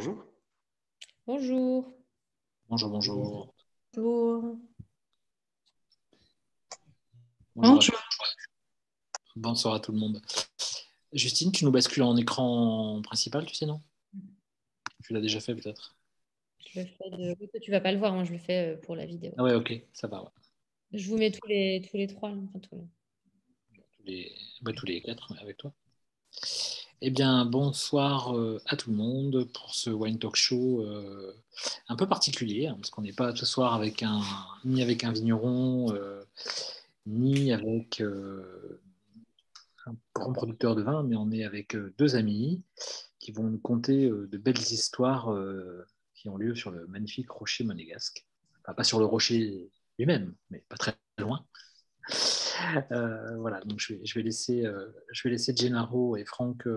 Bonjour. Bonjour. Bonjour, bonjour. Bonjour. Bonjour. Bonsoir à tout le monde. Justine, tu nous bascules en écran principal, tu sais, non? Tu l'as déjà fait peut-être? Je le fais tu ne vas pas le voir, hein, je le fais pour la vidéo. Ah ouais, ok, ça va. Ouais. Je vous mets tous les trois, enfin, tous les quatre avec toi. Eh bien, bonsoir à tout le monde pour ce Wine Talk Show un peu particulier, hein, parce qu'on n'est pas ce soir avec ni avec un vigneron, ni avec un grand producteur de vin, mais on est avec deux amis qui vont nous conter de belles histoires qui ont lieu sur le magnifique rocher monégasque. Enfin, pas sur le rocher lui-même, mais pas très loin. Voilà, donc je vais laisser Gennaro et Franck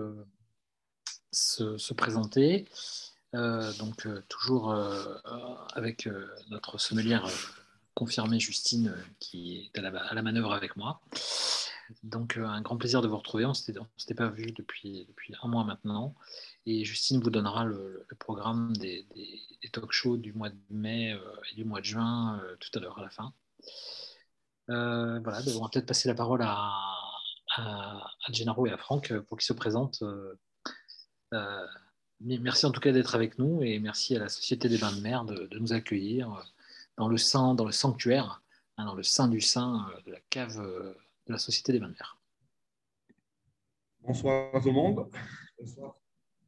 se présenter. Donc toujours avec notre sommelière confirmée Justine qui est à la manœuvre avec moi. Donc un grand plaisir de vous retrouver. On s'était pas vu depuis un mois maintenant. Et Justine vous donnera le programme des talk-shows du mois de mai et du mois de juin tout à l'heure à la fin. Voilà, on va peut-être passer la parole à Gennaro et à Franck pour qu'ils se présentent. Merci en tout cas d'être avec nous et merci à la Société des Bains de Mer de nous accueillir dans le sanctuaire, hein, dans le sein du sein de la cave de la Société des Bains de Mer. Bonsoir à tout le monde. Bonsoir.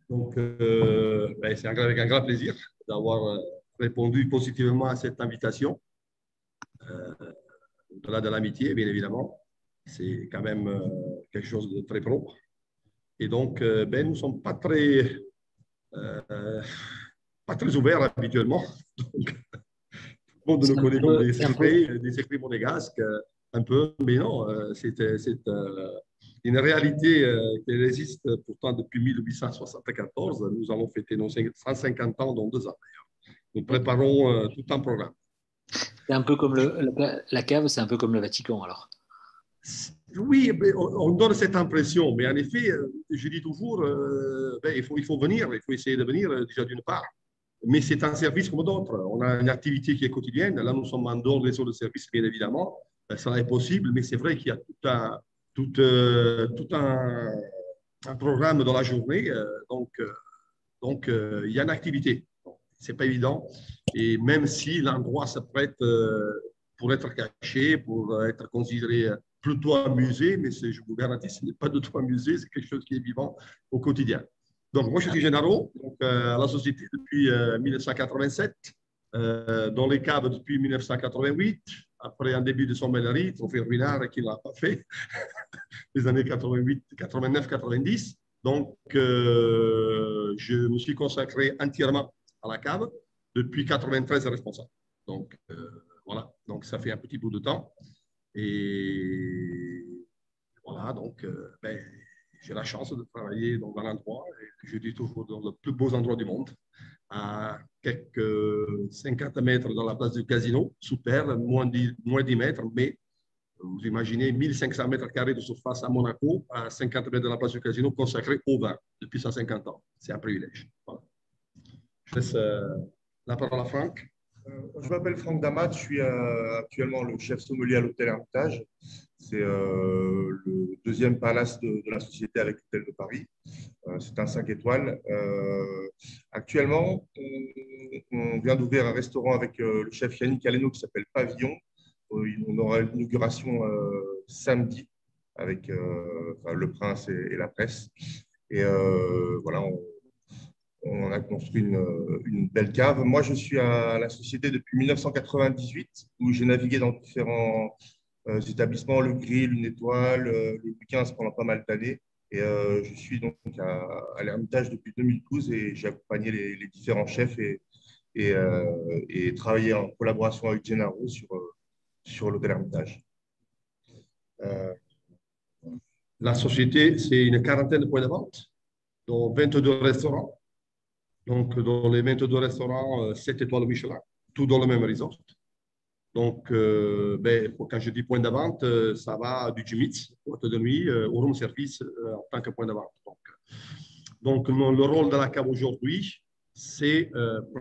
Donc, c'est avec un grand plaisir d'avoir répondu positivement à cette invitation. Au-delà de l'amitié, bien évidemment, c'est quand même quelque chose de très pro. Et donc, nous ne sommes pas très ouverts habituellement. Donc, tout le monde nous connaît des secrets monégasques, un peu, mais non, c'est une réalité qui résiste pourtant depuis 1874. Nous allons fêter nos 150 ans dans 2 ans, d'ailleurs. Nous préparons tout un programme. C'est un peu comme la cave, c'est un peu comme le Vatican, alors. Oui, on donne cette impression, mais en effet, je dis toujours, il faut venir, il faut essayer de venir déjà d'une part, mais c'est un service comme d'autres. On a une activité qui est quotidienne, là nous sommes en dehors des autres services, bien évidemment, ça est possible, mais c'est vrai qu'il y a tout un programme dans la journée, donc il y a une activité. C'est pas évident, et même si l'endroit se prête pour être caché, pour être considéré plutôt un musée, mais je vous garantis, ce n'est pas du tout un musée, c'est quelque chose qui est vivant au quotidien. Donc moi je suis Gennaro, donc à la société depuis 1987, dans les caves depuis 1988, après un début de sommellerie, trophée Ruinard qui ne l'a pas fait, les années 88, 89, 90, donc je me suis consacré entièrement à la cave, depuis 1993 responsable. Donc, voilà, donc ça fait un petit bout de temps. Et voilà, donc j'ai la chance de travailler dans un endroit, et je dis toujours dans le plus beau endroit du monde, à quelques 50 mètres dans la place du Casino, super, moins 10 mètres, mais vous imaginez 1500 mètres carrés de surface à Monaco, à 50 mètres de la place du Casino, consacré au vin depuis 150 ans. C'est un privilège. Voilà. Je laisse la parole à Franck. Je m'appelle Franck Damat, je suis actuellement le chef sommelier à l'Hôtel Hermitage. C'est le deuxième palace de la société avec l'Hôtel de Paris. C'est un 5 étoiles. Actuellement, on vient d'ouvrir un restaurant avec le chef Yannick Alléno qui s'appelle Pavillon. On aura l'inauguration samedi avec le prince et la presse. Et voilà, on a construit une belle cave. Moi, je suis à la société depuis 1998, où j'ai navigué dans différents établissements, le Grill, une étoile, le Louis XV pendant pas mal d'années. Et je suis donc à l'Hermitage depuis 2012 et j'ai accompagné les différents chefs et travaillé en collaboration avec Gennaro sur l'hôtel Hermitage. La société, c'est une quarantaine de points de vente, dont 22 restaurants. Donc, dans les 22 restaurants, 7 étoiles Michelin, tout dans le même resort. Donc, quand je dis point de vente, ça va du Jimitz, boîte de nuit, au room service en tant que point de vente. Donc, le rôle de la cave aujourd'hui, c'est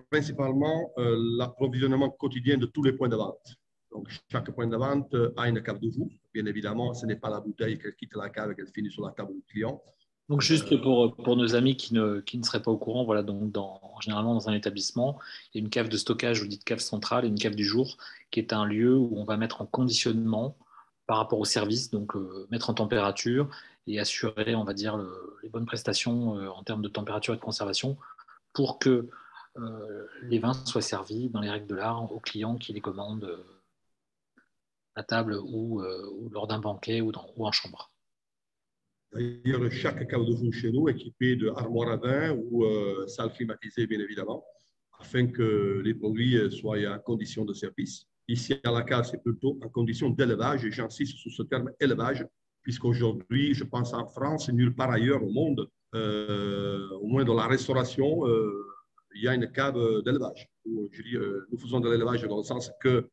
principalement l'approvisionnement quotidien de tous les points de vente. Donc, chaque point de vente a une cave de jour. Bien évidemment, ce n'est pas la bouteille qu'elle quitte la cave et qu'elle finit sur la table du client. Donc, juste pour nos amis qui ne seraient pas au courant, voilà, donc généralement dans un établissement, il y a une cave de stockage, ou dite cave centrale, et une cave du jour, qui est un lieu où on va mettre en conditionnement par rapport au service, donc mettre en température et assurer, on va dire, les bonnes prestations en termes de température et de conservation pour que les vins soient servis dans les règles de l'art aux clients qui les commandent à table ou lors d'un banquet ou en chambre. D'ailleurs, chaque cave de jour chez nous est équipée d'armoires à vin ou salle climatisée, bien évidemment, afin que les produits soient en condition de service. Ici, à la cave, c'est plutôt en condition d'élevage, et j'insiste sur ce terme élevage, puisqu'aujourd'hui, je pense en France et nulle part ailleurs au monde, au moins dans la restauration, il y a une cave d'élevage. Nous faisons de l'élevage dans le sens que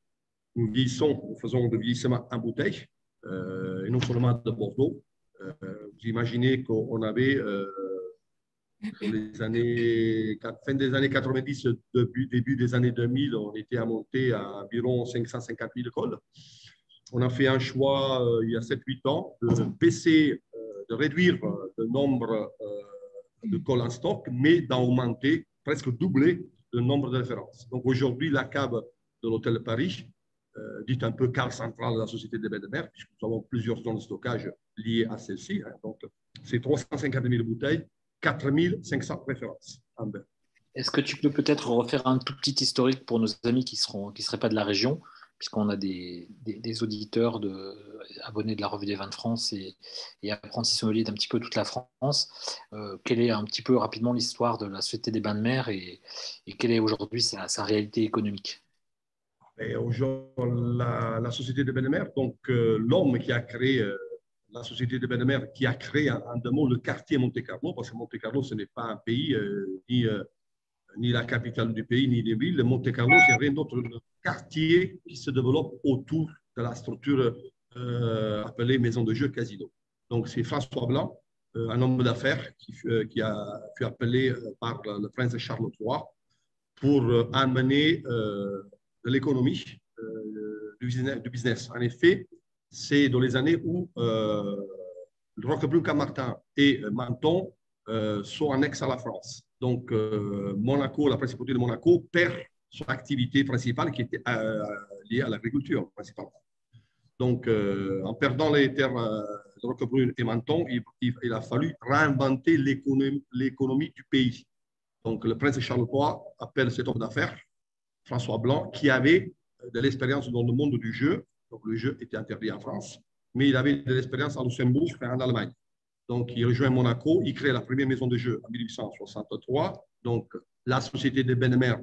nous vieillissons, nous faisons de vieillissement en bouteille, et non seulement de Bordeaux. Vous imaginez qu'on avait, fin des années 90, début des années 2000, on était à monter à environ 550 000 cols. On a fait un choix il y a 7-8 ans de réduire le nombre de cols en stock, mais d'augmenter, presque doubler le nombre de références. Donc aujourd'hui, la cave de l'Hôtel Paris, dite un peu cave centrale de la Société des Bains de Mer, puisque nous avons plusieurs zones de stockage liées à celle-ci. Hein. Donc, c'est 350 000 bouteilles, 4 500 références en bain. Est-ce que tu peux peut-être refaire un tout petit historique pour nos amis qui seraient pas de la région, puisqu'on a des auditeurs abonnés de la Revue des Vins de France et apprentis sommeliers d'un petit peu toute la France. Quelle est un petit peu rapidement l'histoire de la Société des Bains de Mer et quelle est aujourd'hui sa réalité économique? La Société des Bains de Mer, donc l'homme qui a créé la Société des Bains de Mer, qui a créé en deux mots le quartier Monte Carlo, parce que Monte Carlo ce n'est pas un pays, ni la capitale du pays, ni les villes. Monte Carlo c'est rien d'autre que le quartier qui se développe autour de la structure appelée maison de jeu Casino. Donc c'est François Blanc, un homme d'affaires qui a fut appelé par le prince Charles III pour amener de l'économie, du business. En effet, c'est dans les années où Roquebrune-Cap-Martin et Menton sont annexes à la France. Donc, Monaco, la principauté de Monaco, perd son activité principale qui était liée à l'agriculture principalement. Donc, en perdant les terres de Roquebrune et Menton, il a fallu réinventer l'économie du pays. Donc, le prince Charles III appelle cet homme d'affaires François Blanc, qui avait de l'expérience dans le monde du jeu. Donc, le jeu était interdit en France, mais il avait de l'expérience à Luxembourg et en Allemagne. Donc, il rejoint Monaco, il crée la première maison de jeu en 1863. Donc, la Société des Bains de Mer,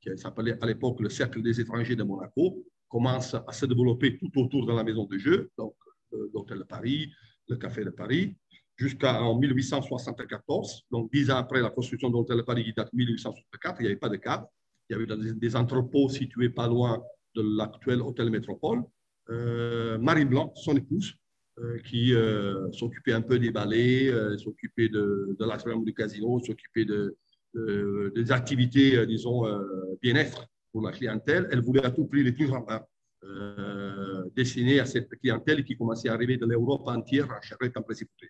qui s'appelait à l'époque le Cercle des étrangers de Monaco, commence à se développer tout autour de la maison de jeu, donc l'Hôtel de Paris, le Café de Paris, jusqu'en 1874. Donc, 10 ans après la construction de l'Hôtel de Paris, qui date de 1864, il n'y avait pas de cave. Il y avait des entrepôts situés pas loin de l'actuel hôtel Métropole. Marie Blanc, son épouse, qui s'occupait un peu des ballets, s'occupait de l'atrium du casino, s'occupait des activités, disons, bien-être pour la clientèle. Elle voulait à tout prix les plus remplis, destinés à cette clientèle qui commençait à arriver de l'Europe entière à charrette en principauté.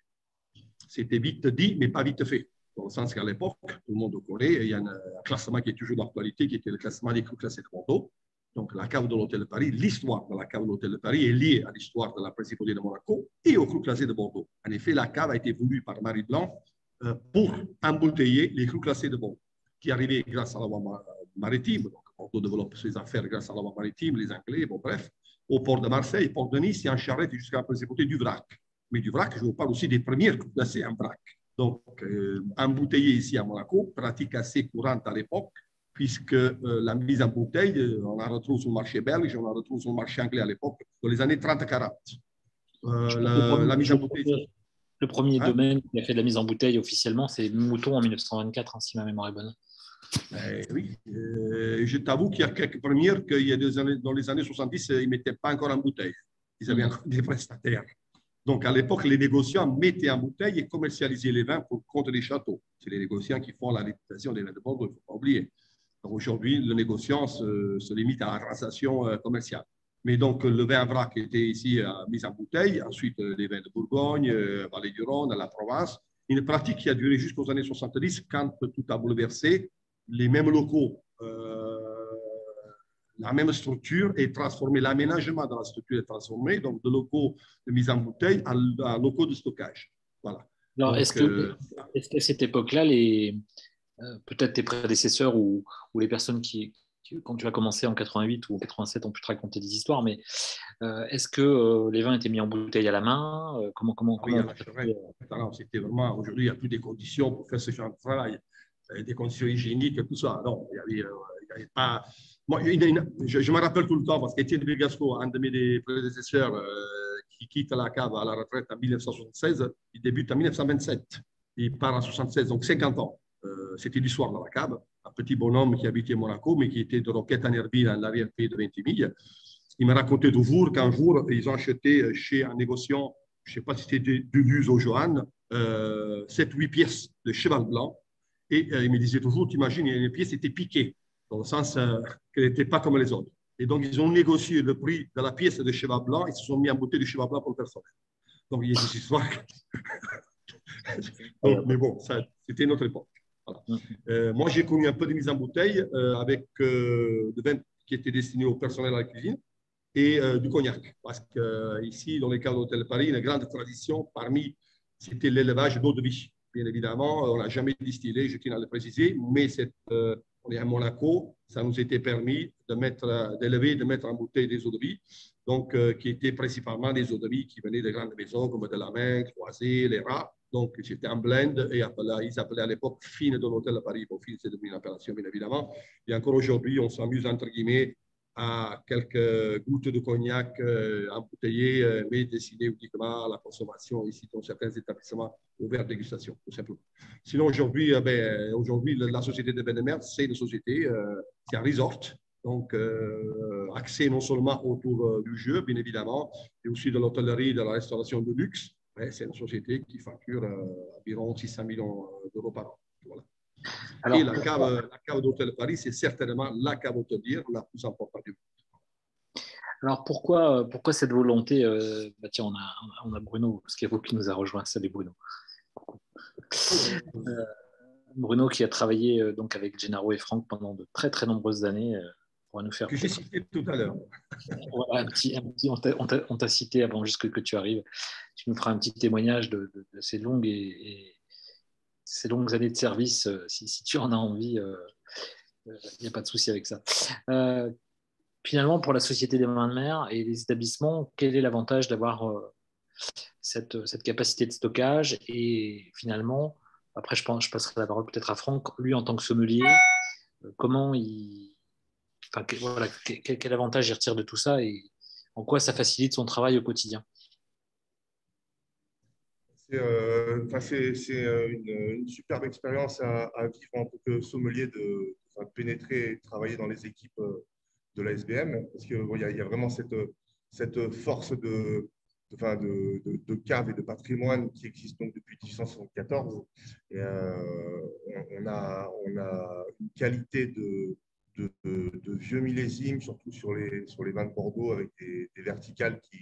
C'était vite dit, mais pas vite fait. Dans le sens qu'à l'époque, tout le monde le connaît, il y a un classement qui est toujours d'actualité, qui était le classement des crus classés de Bordeaux. Donc, la cave de l'Hôtel de Paris, l'histoire de la cave de l'Hôtel de Paris est liée à l'histoire de la principauté de Monaco et aux crus classés de Bordeaux. En effet, la cave a été voulue par Marie Blanc pour embouteiller les crus classés de Bordeaux, qui arrivaient grâce à la voie maritime. Donc, Bordeaux développe ses affaires grâce à la voie maritime, les Anglais, bon bref, au port de Marseille, port de Nice et en charrette jusqu'à la principauté du vrac. Mais du vrac, je vous parle aussi des premières crus classées en vrac. Donc, embouteiller ici à Monaco, pratique assez courante à l'époque, puisque la mise en bouteille, on la retrouve sur le marché belge, on la retrouve sur le marché anglais à l'époque, dans les années 30-40. La mise en bouteille. Le premier domaine qui a fait de la mise en bouteille officiellement, c'est Mouton en 1924, hein, si ma mémoire est bonne. Oui, je t'avoue qu'il y a quelques premières que dans les années 70, ils ne mettaient pas encore en bouteille. Ils avaient encore des prestataires. Donc, à l'époque, les négociants mettaient en bouteille et commercialisaient les vins pour le compte des châteaux. C'est les négociants qui font la réputation des vins de Bordeaux, il ne faut pas oublier. Aujourd'hui, le négociant se limite à la transaction commerciale. Mais donc, le vin à vrac était ici mis en bouteille, ensuite les vins de Bourgogne, Vallée-du-Rhône, la Provence. Une pratique qui a duré jusqu'aux années 70, quand tout a bouleversé, les mêmes locaux, la même structure est transformée, l'aménagement dans la structure est transformé, donc de locaux de mise en bouteille à locaux de stockage. Voilà. Alors, est-ce qu'à cette époque-là, peut-être tes prédécesseurs ou les personnes quand tu as commencé en 88 ou en 87, ont pu te raconter des histoires, mais est-ce que les vins étaient mis en bouteille à la main? Comment c'était vraiment… Aujourd'hui, il n'y a plus des conditions pour faire ce genre de travail, des conditions hygiéniques, tout ça. Non, il n'y avait pas… Bon, je me rappelle tout le temps, parce qu'Étienne Bégasco, un de mes prédécesseurs, qui quitte la cave à la retraite en 1976, il débute en 1927, il part en 1976, donc 50 ans. C'était du soir dans la cave, un petit bonhomme qui habitait Monaco, mais qui était de Roquette-en-Herbie, dans l'arrière-pays de Ventimille. Il m'a raconté toujours qu'un jour, ils ont acheté chez un négociant, je ne sais pas si c'était Deluse ou Johan, 7-8 pièces de Cheval Blanc. Et il me disait toujours, tu imagines, les pièces étaient piquées, dans le sens qu'elles n'étaient pas comme les autres. Et donc, ils ont négocié le prix de la pièce de Cheval Blanc, ils se sont mis en bouteille de Cheval Blanc pour le personnel. Donc, il y a des histoires. Donc, mais bon, c'était notre époque. Voilà. Moi, j'ai connu un peu de mise en bouteille avec de vins qui étaient destinés au personnel à la cuisine et du cognac. Parce qu'ici, dans les cas de l'Hôtel Paris, une grande tradition parmi, c'était l'élevage d'eau de vie. Bien évidemment, on n'a jamais distillé, je tiens à le préciser, mais on est à Monaco, ça nous était permis d'élever, de mettre en bouteille des eaux de vie, donc qui étaient principalement des eaux de vie qui venaient des grandes maisons comme de la Main, Croisée, les Rats. Donc, c'était un blend, et ils appelaient à l'époque fine de l'Hôtel à Paris. Bon, fine, c'est devenu une appellation, bien évidemment. Et encore aujourd'hui, on s'amuse, entre guillemets, à quelques gouttes de cognac embouteillées, mais destinées uniquement à la consommation ici, dans certains établissements ouverts à dégustation, tout simplement. Sinon, aujourd'hui, la Société des Bains de Mer, c'est une société, c'est un resort. Donc, axé non seulement autour du jeu, bien évidemment, mais aussi de l'hôtellerie, de la restauration de luxe. C'est une société qui facture environ 600 millions d'euros par an. Voilà. Alors, et la cave d'Hôtel Paris, c'est certainement la cave hôtelière la plus importante du monde. Alors, pourquoi cette volonté tiens, on a Bruno, parce qu'il y a vous qui nous a rejoint. Salut Bruno. Bruno qui a travaillé donc, avec Gennaro et Franck pendant de très, très nombreuses années. Nous faire que j'ai cité tout à l'heure. Voilà, on t'a cité avant juste que tu arrives. Tu nous feras un petit témoignage de ces longues années de service. Si tu en as envie, il n'y a pas de souci avec ça. Finalement, pour la Société des Bains de Mer et les établissements, quel est l'avantage d'avoir cette capacité de stockage? Et finalement, après, je passerai la parole peut-être à Franck. Lui, en tant que sommelier, comment il... Enfin, voilà, quel avantage il retire de tout ça et en quoi ça facilite son travail au quotidien? C'est une superbe expérience à vivre en tant que sommelier, de pénétrer et travailler dans les équipes de la SBM, parce qu'il y a vraiment cette force de cave et de patrimoine qui existe donc depuis 1874. Et, on a une qualité de vieux millésimes, surtout sur les vins de Bordeaux, avec des verticales qui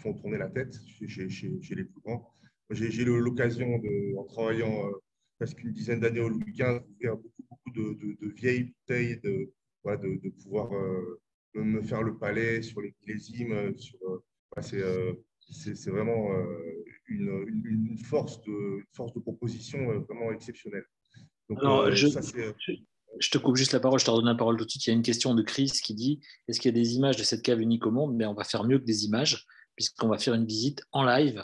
font tourner la tête chez les plus grands. J'ai eu l'occasion, en travaillant presque une dizaine d'années au Louis XV, d'ouvrir beaucoup de vieilles bouteilles, de pouvoir me faire le palais sur les millésimes. C'est vraiment une force de proposition vraiment exceptionnelle. Donc, alors, je te coupe juste la parole, je te redonne la parole tout de suite. Il y a une question de Chris qui dit « Est-ce qu'il y a des images de cette cave unique au monde ?» Mais on va faire mieux que des images, puisqu'on va faire une visite en live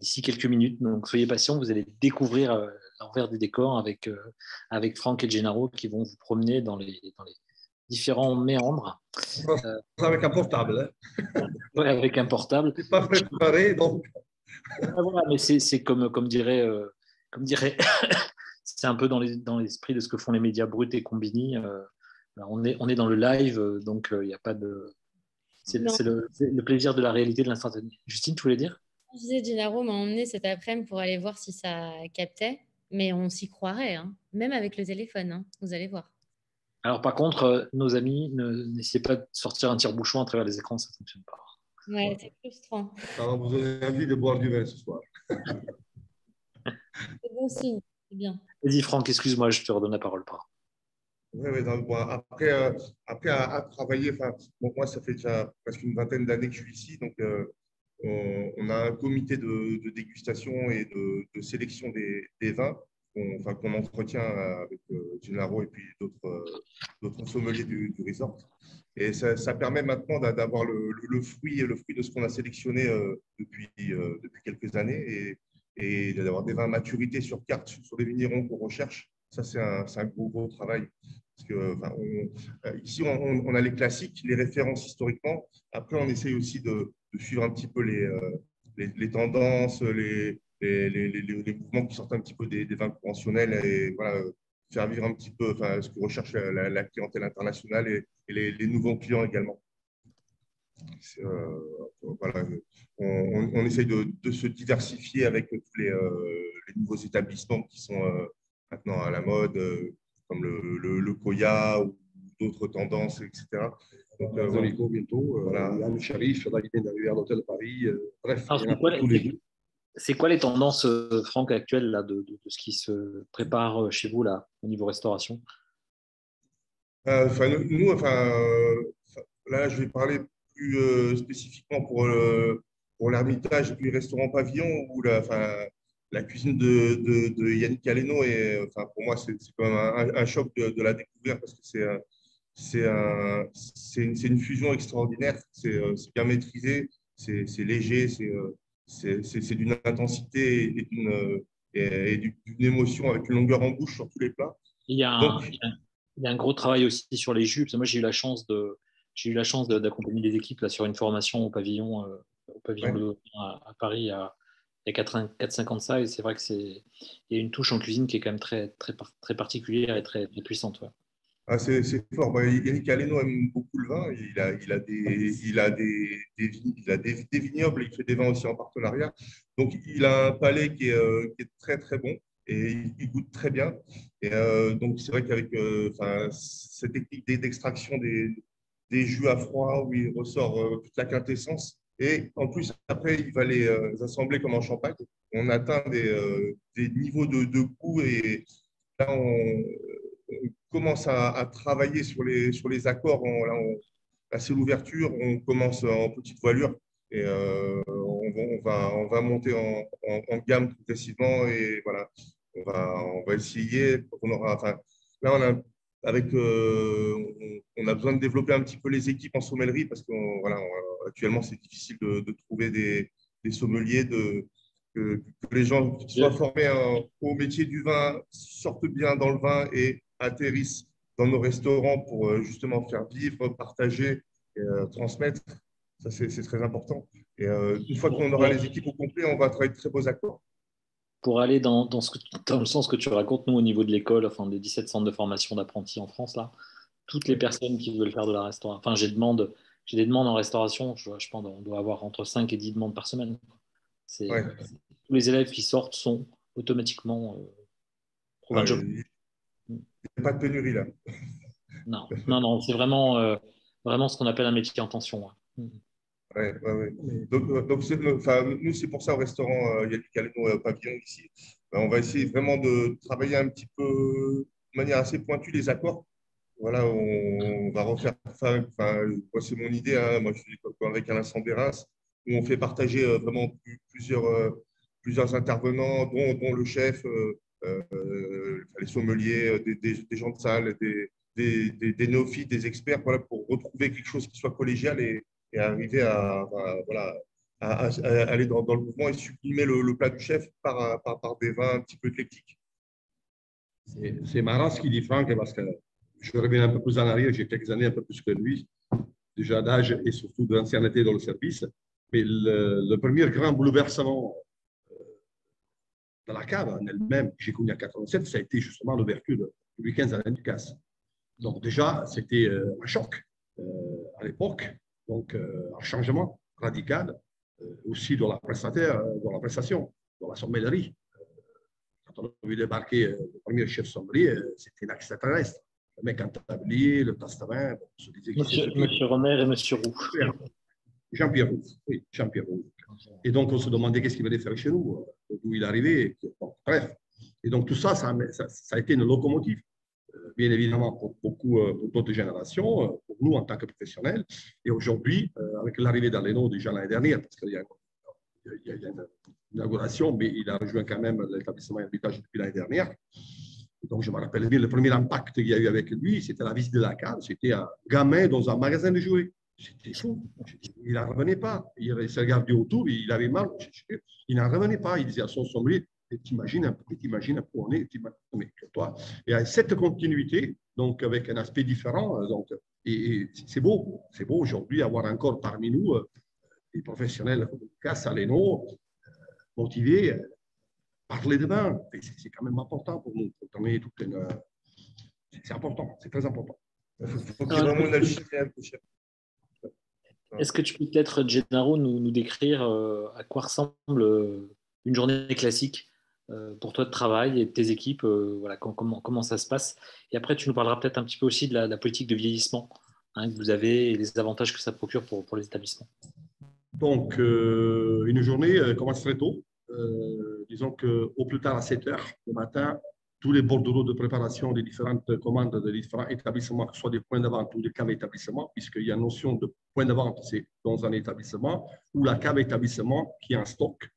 d'ici quelques minutes. Donc, soyez patients, vous allez découvrir l'envers du décor avec Franck et Gennaro qui vont vous promener dans les différents méandres. Avec un portable. Oui, avec un portable. Je n'ai pas préparé, donc… Ah, voilà, mais c'est comme dirait... C'est un peu dans l'esprit de ce que font les médias bruts et Combini. On est dans le live, donc il n'y a pas de C'est le plaisir de la réalité, de l'instantané. Justine, tu voulais dire? Je disais, Gennaro m'a emmené cet après-midi pour aller voir si ça captait, mais on s'y croirait, hein. Même avec le téléphone, hein. Vous allez voir. Alors par contre, nos amis, n'essayez pas de sortir un tire-bouchon à travers les écrans, ça ne fonctionne pas. Ouais, c'est frustrant. Alors, vous avez envie de boire du vin ce soir. C'est bon signe, c'est bien. Vas-y Franck, excuse-moi, je te redonne la parole. Oui, non, bon, après à travailler, bon, moi ça fait déjà presque une vingtaine d'années que je suis ici, donc on a un comité de dégustation et de sélection des vins qu'on entretient avec Gennaro et puis d'autres sommeliers du resort. Et ça permet maintenant d'avoir le fruit de ce qu'on a sélectionné depuis quelques années et d'avoir des vins à maturité sur carte, sur les vignerons qu'on recherche. Ça, c'est un gros travail. Parce que, ici, on a les classiques, les références historiquement. Après, on essaye aussi de suivre un petit peu les tendances, les mouvements qui sortent un petit peu des vins conventionnels et voilà, faire vivre un petit peu ce que recherche la clientèle internationale et les nouveaux clients également. Voilà, on essaye de se diversifier avec tous les nouveaux établissements qui sont maintenant à la mode, comme le Koya ou d'autres tendances, etc. Donc, Zolico bientôt, voilà. Le Sharif, la ligne d'arrivée à l'hôtel Paris, bref, tous les deux. C'est quoi les tendances, Franck, actuelles là, de ce qui se prépare chez vous là, au niveau restauration? Là, je vais parler plus spécifiquement pour l'Hermitage et puis le restaurant Pavillon, où la cuisine de Yannick Alléno est, pour moi, c'est quand même un choc de la découverte, parce que c'est une fusion extraordinaire, c'est bien maîtrisé, c'est léger, c'est d'une intensité et d'une émotion avec une longueur en bouche sur tous les plats. Il y a un gros travail aussi sur les jus. Moi, j'ai eu la chance d'accompagner des équipes là, sur une formation au pavillon ouais. à Paris il y a 4-5 ans de ça. Et c'est vrai qu'il y a une touche en cuisine qui est quand même très particulière et très puissante. Ouais. Ah, c'est fort. Bah, Yannick Alléno aime beaucoup le vin. Il a des vignobles. Il fait des vins aussi en partenariat. Donc, il a un palais qui est très, très bon et il goûte très bien. Et, donc, c'est vrai qu'avec cette technique d'extraction des jus à froid où il ressort toute la quintessence, et en plus, après, il va les assembler comme en champagne. On atteint des niveaux de goût et là, on commence à travailler sur les accords. Là, c'est l'ouverture. On commence en petite voilure et on va monter en gamme progressivement. Et voilà, on va essayer. On a besoin de développer un petit peu les équipes en sommellerie parce qu'actuellement, c'est difficile de trouver des sommeliers que les gens qui soient formés au métier du vin sortent bien dans le vin et atterrissent dans nos restaurants pour justement faire vivre, partager, et, transmettre. Ça, c'est très important. Et une fois qu'on aura les équipes au complet, on va travailler de très beaux accords. Pour aller dans le sens que tu racontes, nous, au niveau de l'école, enfin des 17 centres de formation d'apprentis en France, là, toutes les personnes qui veulent faire de la restauration, enfin, j'ai des demandes en restauration, je pense qu'on doit avoir entre 5 et 10 demandes par semaine. Ouais. Tous les élèves qui sortent sont automatiquement provinces de job. Il n'y a pas de pénurie là. Non, c'est vraiment ce qu'on appelle un métier en tension. Hein. Ouais. Donc, nous, c'est pour ça au restaurant Yannick Alléno Pavillon ici. On va essayer vraiment de travailler un petit peu de manière assez pointue les accords. Voilà, on va refaire. Moi, c'est mon idée. Hein. Moi, je suis avec Alain Senderens, où on fait partager vraiment plusieurs intervenants, dont le chef. Les sommeliers, des gens de salle, des néophytes, des experts, voilà, pour retrouver quelque chose qui soit collégial et arriver à aller dans le mouvement et supprimer le plat du chef par des vins un petit peu éclectiques. C'est marrant ce qu'il dit, Franck, parce que je reviens un peu plus en arrière, j'ai quelques années un peu plus que lui, déjà d'âge et surtout d'ancienneté dans le service, mais le premier grand bouleversement dans la cave en elle-même, que j'ai connue en 87, ça a été justement l'ouverture de Louis XV à l'Inducasse. Donc déjà, c'était un choc à l'époque. Donc, un changement radical aussi dans la prestataire, dans la prestation, dans la sommellerie. Quand on a vu débarquer le premier chef sommelier, c'était un extraterrestre. Le mec en tablier, le testament, on se disait Monsieur Renard et Monsieur Roux. Jean-Pierre Roux, oui, Jean-Pierre Roux. Et donc, on se demandait qu'est-ce qu'il venait faire chez nous, d'où il arrivait. Bon, bref. Et donc, tout ça, ça a été une locomotive. Bien évidemment, pour beaucoup d'autres générations, pour nous en tant que professionnels. Et aujourd'hui, avec l'arrivée d'Alléno déjà l'année dernière, parce qu'il y a une inauguration, mais il a rejoint quand même l'établissement Hermitage depuis l'année dernière. Et donc, je me rappelle bien, le premier impact qu'il y a eu avec lui, c'était la visite de la cave. C'était un gamin dans un magasin de jouets. C'était fou. Il n'en revenait pas. Il se regardait autour, il avait mal. Il n'en revenait pas. Il disait à son sommelier, t'imagines un peu où on est, mais toi. Et cette continuité, donc avec un aspect différent, donc, et c'est beau aujourd'hui avoir encore parmi nous des professionnels comme Casse, Alléno, motivés, parler de vin. C'est quand même important pour nous. C'est important, c'est très important. Faut qu'il y ait vraiment une alchimie un peu chère. Est-ce que tu peux peut-être, Gennaro, nous décrire à quoi ressemble une journée classique pour toi de travail et de tes équipes, voilà, comment ça se passe? Et après, tu nous parleras peut-être un petit peu aussi de la politique de vieillissement que vous avez et les avantages que ça procure pour les établissements. Donc, une journée commence très tôt. Disons qu'au plus tard à 7 h le matin, tous les bordereaux de préparation des différentes commandes des différents établissements, que ce soit des points de vente ou des caves établissements, puisqu'il y a une notion de point de vente, c'est dans un établissement, ou la cave établissement qui est en stock,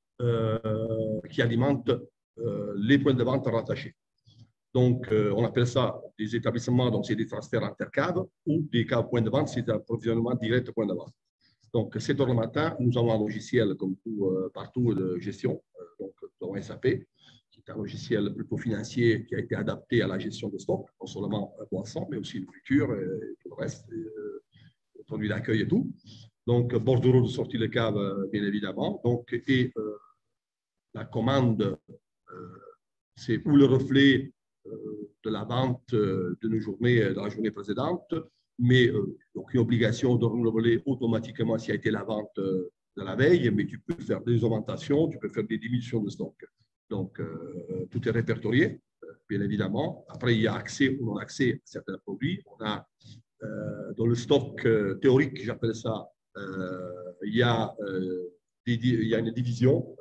qui alimente les points de vente rattachés. Donc, on appelle ça des établissements, donc c'est des transferts intercaves ou des caves points de vente, c'est un approvisionnement direct point de vente. Donc, 7 heures le matin, nous avons un logiciel comme tout, partout de gestion, donc dans SAP, qui est un logiciel plutôt financier qui a été adapté à la gestion de stock, non seulement boissons, mais aussi nourriture et tout le reste, produits d'accueil et tout. Donc, bordereau de sortie de cave, bien évidemment. Donc, et la commande, c'est ou le reflet de la vente de la journée précédente, mais donc une obligation de renouveler automatiquement s'il y a été la vente de la veille, mais tu peux faire des augmentations, tu peux faire des diminutions de stock. Donc, tout est répertorié, bien évidemment. Après, il y a accès ou non accès à certains produits. On a dans le stock théorique, j'appelle ça, il y a une division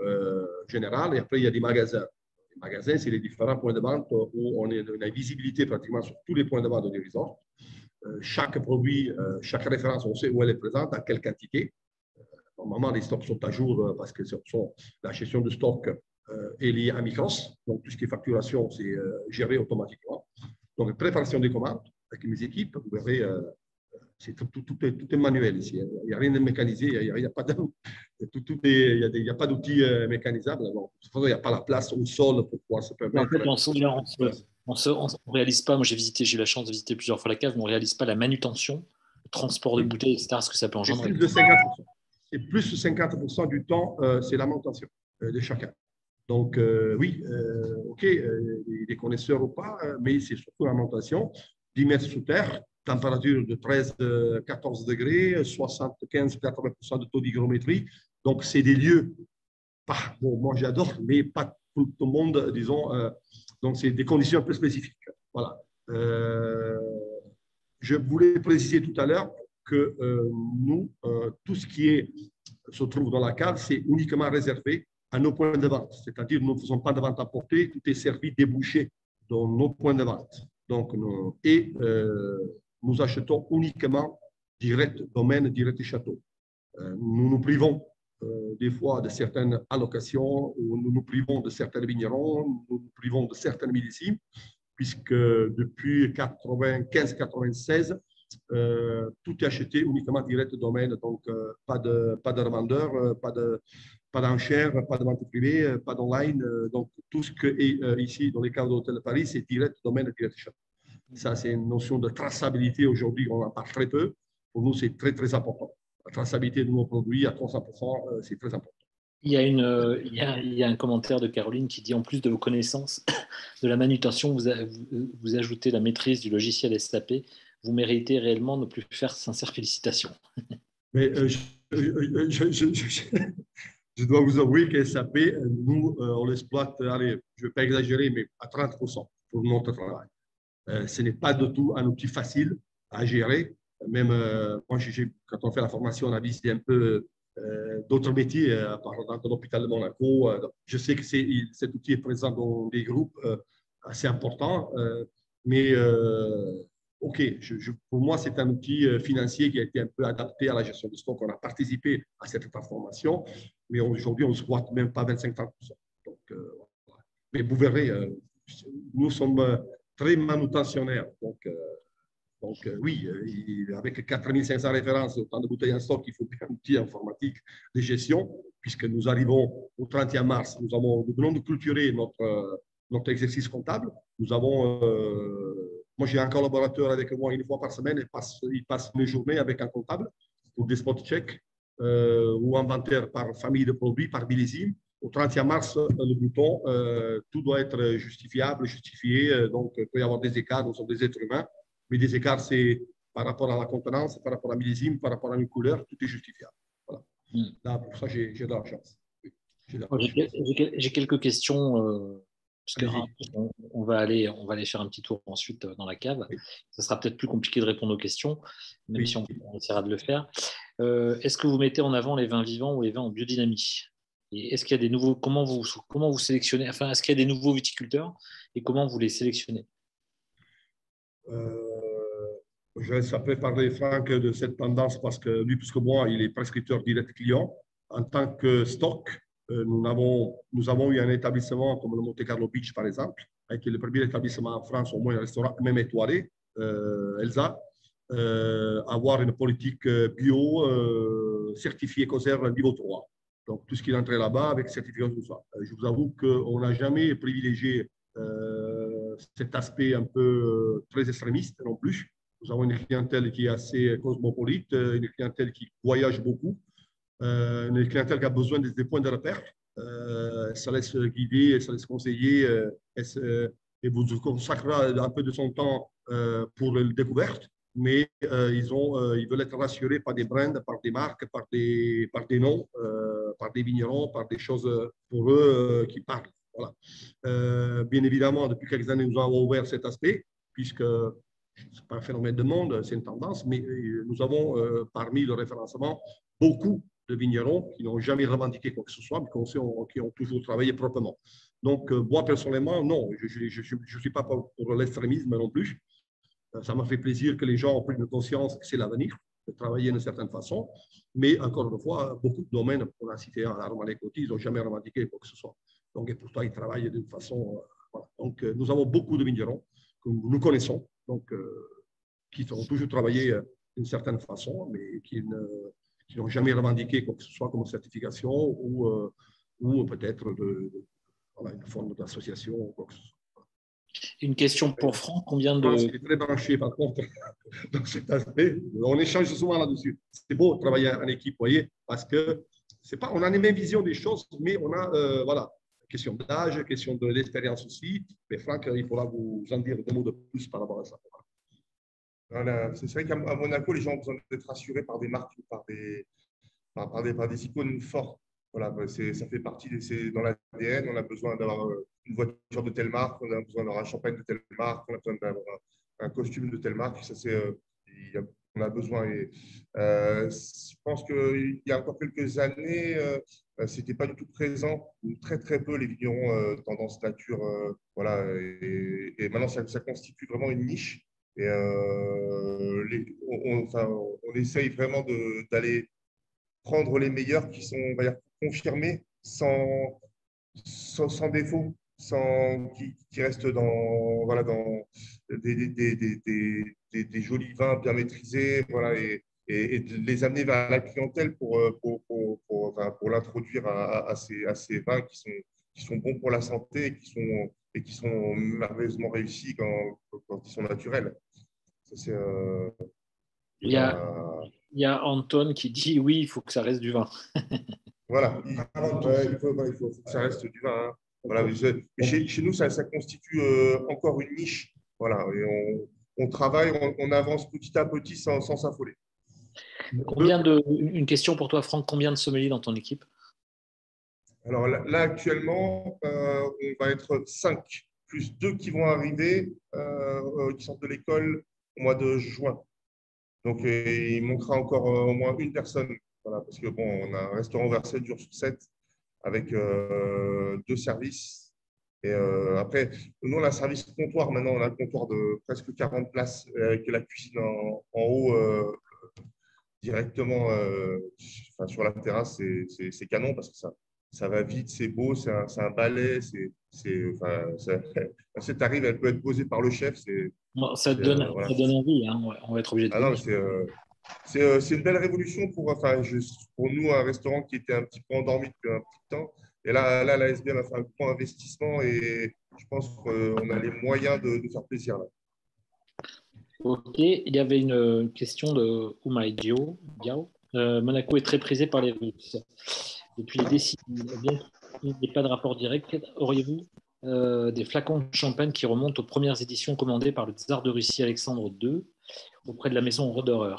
générale et après il y a des magasins. Les magasins, c'est les différents points de vente où on a une visibilité pratiquement sur tous les points de vente du resort. Chaque produit, chaque référence, on sait où elle est présente, à quelle quantité. Normalement, les stocks sont à jour parce que la gestion de stock est liée à Micros. Donc, tout ce qui est facturation, c'est géré automatiquement. Donc, préparation des commandes avec mes équipes, vous verrez. Tout est manuel ici, il n'y a rien de mécanisé, il n'y a pas d'outils mécanisables. Alors, de toute façon, il n'y a pas la place au sol pour pouvoir se permettre. En fait, on ne réalise pas, moi j'ai eu la chance de visiter plusieurs fois la cave, mais on ne réalise pas la manutention, le transport de bouteilles, etc., ce que ça peut engendrer. Et plus de 50% du temps, c'est la manutention de chacun. Donc, oui, ok, des connaisseurs ou pas, mais c'est surtout la manutention, 10 mètres sous terre. Température de 13-14 degrés, 75-80% de taux d'hygrométrie. Donc, c'est des lieux, bon, moi j'adore, mais pas tout le monde, disons. Donc, c'est des conditions un peu spécifiques. Voilà. Je voulais préciser tout à l'heure que nous, tout ce qui se trouve dans la cave, c'est uniquement réservé à nos points de vente. C'est-à-dire, nous ne faisons pas de vente à portée, tout est servi débouché dans nos points de vente. Donc, nous achetons uniquement direct domaine, direct château. Nous nous privons des fois de certaines allocations, ou nous nous privons de certains vignerons, nous nous privons de certaines millésimes, puisque depuis 1995-96, tout est acheté uniquement direct domaine, donc pas de revendeur, pas d'enchères, pas de vente privée, pas d'online. Donc, tout ce qui est ici dans les caves de l'Hôtel de Paris, c'est direct domaine, direct château. Ça, c'est une notion de traçabilité. Aujourd'hui, on en parle très peu. Pour nous, c'est très, très important. La traçabilité de nos produits à 300%, c'est très important. Il y a un commentaire de Caroline qui dit, en plus de vos connaissances de la manutention, vous ajoutez la maîtrise du logiciel SAP. Vous méritez réellement de ne plus faire sincères félicitations. Mais je dois vous avouer que SAP, nous, on l'exploite, allez, je ne vais pas exagérer, mais à 30% pour notre travail. Ce n'est pas du tout un outil facile à gérer. Même moi, quand on fait la formation, on a visité un peu d'autres métiers, par exemple dans l'hôpital de Monaco. Je sais que cet outil est présent dans des groupes assez importants, mais OK, pour moi, c'est un outil financier qui a été un peu adapté à la gestion de stock. On a participé à cette transformation, mais aujourd'hui, on ne squatte même pas 25-30%. Mais vous verrez, nous sommes très manutentionnaires. Donc, oui, avec 4500 références, autant de bouteilles en stock, il faut un outil informatique de gestion, puisque nous arrivons au 31 mars, nous venons de clôturer notre exercice comptable. Nous avons... moi, j'ai un collaborateur avec moi une fois par semaine, il passe une journée avec un comptable pour des spot checks ou inventaire par famille de produits, par millésime. Au 31 mars, le bouton, tout doit être justifiable, justifié. Donc, il peut y avoir des écarts, nous sommes des êtres humains, mais des écarts, c'est par rapport à la contenance, par rapport à millésime, par rapport à une couleur, tout est justifiable. Voilà. Là, pour ça, j'ai de la chance. J'ai quelques questions. Parce que on va aller faire un petit tour ensuite dans la cave. Oui. Ça sera peut-être plus compliqué de répondre aux questions, même si on essaiera de le faire. Est-ce que vous mettez en avant les vins vivants ou les vins en biodynamie? Et est-ce qu'il y a des nouveaux, comment vous sélectionnez, enfin, est-ce qu'il y a des nouveaux viticulteurs et comment vous les sélectionnez? Ça peut parler, Franck, de cette tendance parce que lui, plus que moi, il est prescripteur direct client. En tant que stock, nous avons eu un établissement comme le Monte Carlo Beach, par exemple, qui est le premier établissement en France, au moins un restaurant, même étoilé, Elsa, avoir une politique bio certifiée Ecoser niveau 3. Donc, tout ce qui est entré là-bas avec certificat, tout ça. Je vous avoue qu'on n'a jamais privilégié cet aspect un peu très extrémiste non plus. Nous avons une clientèle qui est assez cosmopolite, une clientèle qui voyage beaucoup. Une clientèle qui a besoin des points de repère, ça laisse guider, ça laisse conseiller et vous consacrera un peu de son temps pour les découvertes, mais ils veulent être rassurés par des brands, par des marques, par des noms, par des vignerons, par des choses pour eux qui parlent. Voilà. Bien évidemment, depuis quelques années, nous avons ouvert cet aspect, puisque ce n'est pas un phénomène de monde, c'est une tendance, mais nous avons parmi le référencement beaucoup de vignerons qui n'ont jamais revendiqué quoi que ce soit, mais qui ont toujours travaillé proprement. Donc, moi, personnellement, non, je ne suis pas pour l'extrémisme non plus. Ça m'a fait plaisir que les gens ont pris une conscience que c'est l'avenir, de travailler d'une certaine façon. Mais, encore une fois, beaucoup de domaines, on a cité à l'arme à l'écoute, ils n'ont jamais revendiqué quoi que ce soit. Donc, et pourtant, ils travaillent d'une façon… voilà. Donc, nous avons beaucoup de vignerons que nous connaissons, donc, qui ont toujours travaillé d'une certaine façon, mais qui ne… qui n'ont jamais revendiqué quoi que ce soit comme certification ou peut-être une forme d'association ou quoi que ce soit. Une question pour Franck, combien de… C'est très branché par contre dans cet aspect. On échange souvent là-dessus. C'est beau travailler en équipe, vous voyez, parce que c'est pas… on a les mêmes visions des choses, mais on a… voilà, question d'âge, question de l'expérience aussi. Mais Franck, il faudra vous en dire deux mots de plus par rapport à ça. Voilà. C'est vrai qu'à Monaco, les gens ont besoin d'être rassurés par des marques, par des icônes fortes. Voilà, ça fait partie, c'est dans l'ADN, on a besoin d'avoir une voiture de telle marque, on a besoin d'avoir un champagne de telle marque, on a besoin d'avoir un costume de telle marque, ça c'est, on a besoin. Et, je pense qu'il y a encore quelques années, ce n'était pas du tout présent, ou très peu les vignerons tendance nature. Voilà, et maintenant, ça constitue vraiment une niche. Et on essaye vraiment d'aller prendre les meilleurs qui sont, on va dire, confirmés, sans défaut, qui restent dans, voilà, dans des jolis vins bien maîtrisés, voilà, et de les amener vers la clientèle pour l'introduire à ces vins qui sont bons pour la santé et qui sont merveilleusement réussis quand ils sont naturels. Il y a Anton qui dit oui, il faut que ça reste du vin. Voilà, il faut que ça reste du vin. Hein. Voilà, mais chez nous, ça constitue encore une niche. Voilà, et on travaille, on avance petit à petit sans s'affoler. Une question pour toi, Franck, combien de sommeliers dans ton équipe? Alors là, actuellement, on va être 5, plus 2 qui vont arriver, qui sortent de l'école au mois de juin. Donc, il manquera encore au moins une personne. Voilà, parce que bon, on a un restaurant ouvert 7 jours sur 7 avec 2 services. Et après, nous, on a un service comptoir. Maintenant, on a un comptoir de presque 40 places avec la cuisine en haut directement enfin, sur la terrasse. C'est canon parce que ça va vite, c'est beau, c'est un balai. Cette arrive, elle peut être posée par le chef. Ça donne envie, hein, on va être obligé de c'est une belle révolution pour nous, un restaurant qui était un petit peu endormi depuis un petit temps. Et là la SBM a fait un grand investissement et je pense qu'on a les moyens de faire plaisir. Là. Ok, il y avait une question de Oumaïdio. Monaco est très prisé par les Russes. Depuis les décennies, bien qu'il n'y ait pas de rapport direct, auriez-vous des flacons de champagne qui remontent aux premières éditions commandées par le tsar de Russie Alexandre II auprès de la maison Roederer?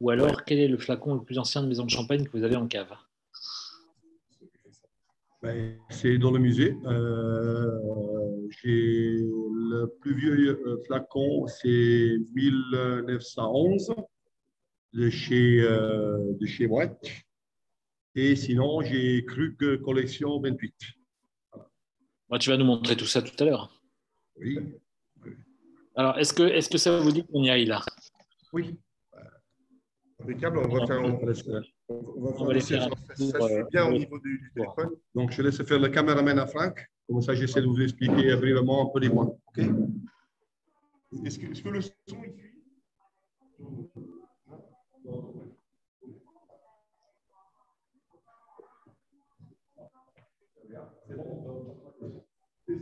Ou alors, quel est le flacon le plus ancien de maison de champagne que vous avez en cave? C'est dans le musée. J'ai le plus vieux flacon, c'est 1911 de chez Brett. Et sinon, j'ai cru que collection 28. Moi, tu vas nous montrer tout ça tout à l'heure. Oui. Alors, est-ce que ça vous dit qu'on y aille là? Oui. Impeccable, on va faire. Ça suit bien au niveau du téléphone. Donc, je laisse faire le caméraman à Franck. Comme ça, j'essaie de vous expliquer brièvement un peu les points. Okay. Est-ce que le son est cuit?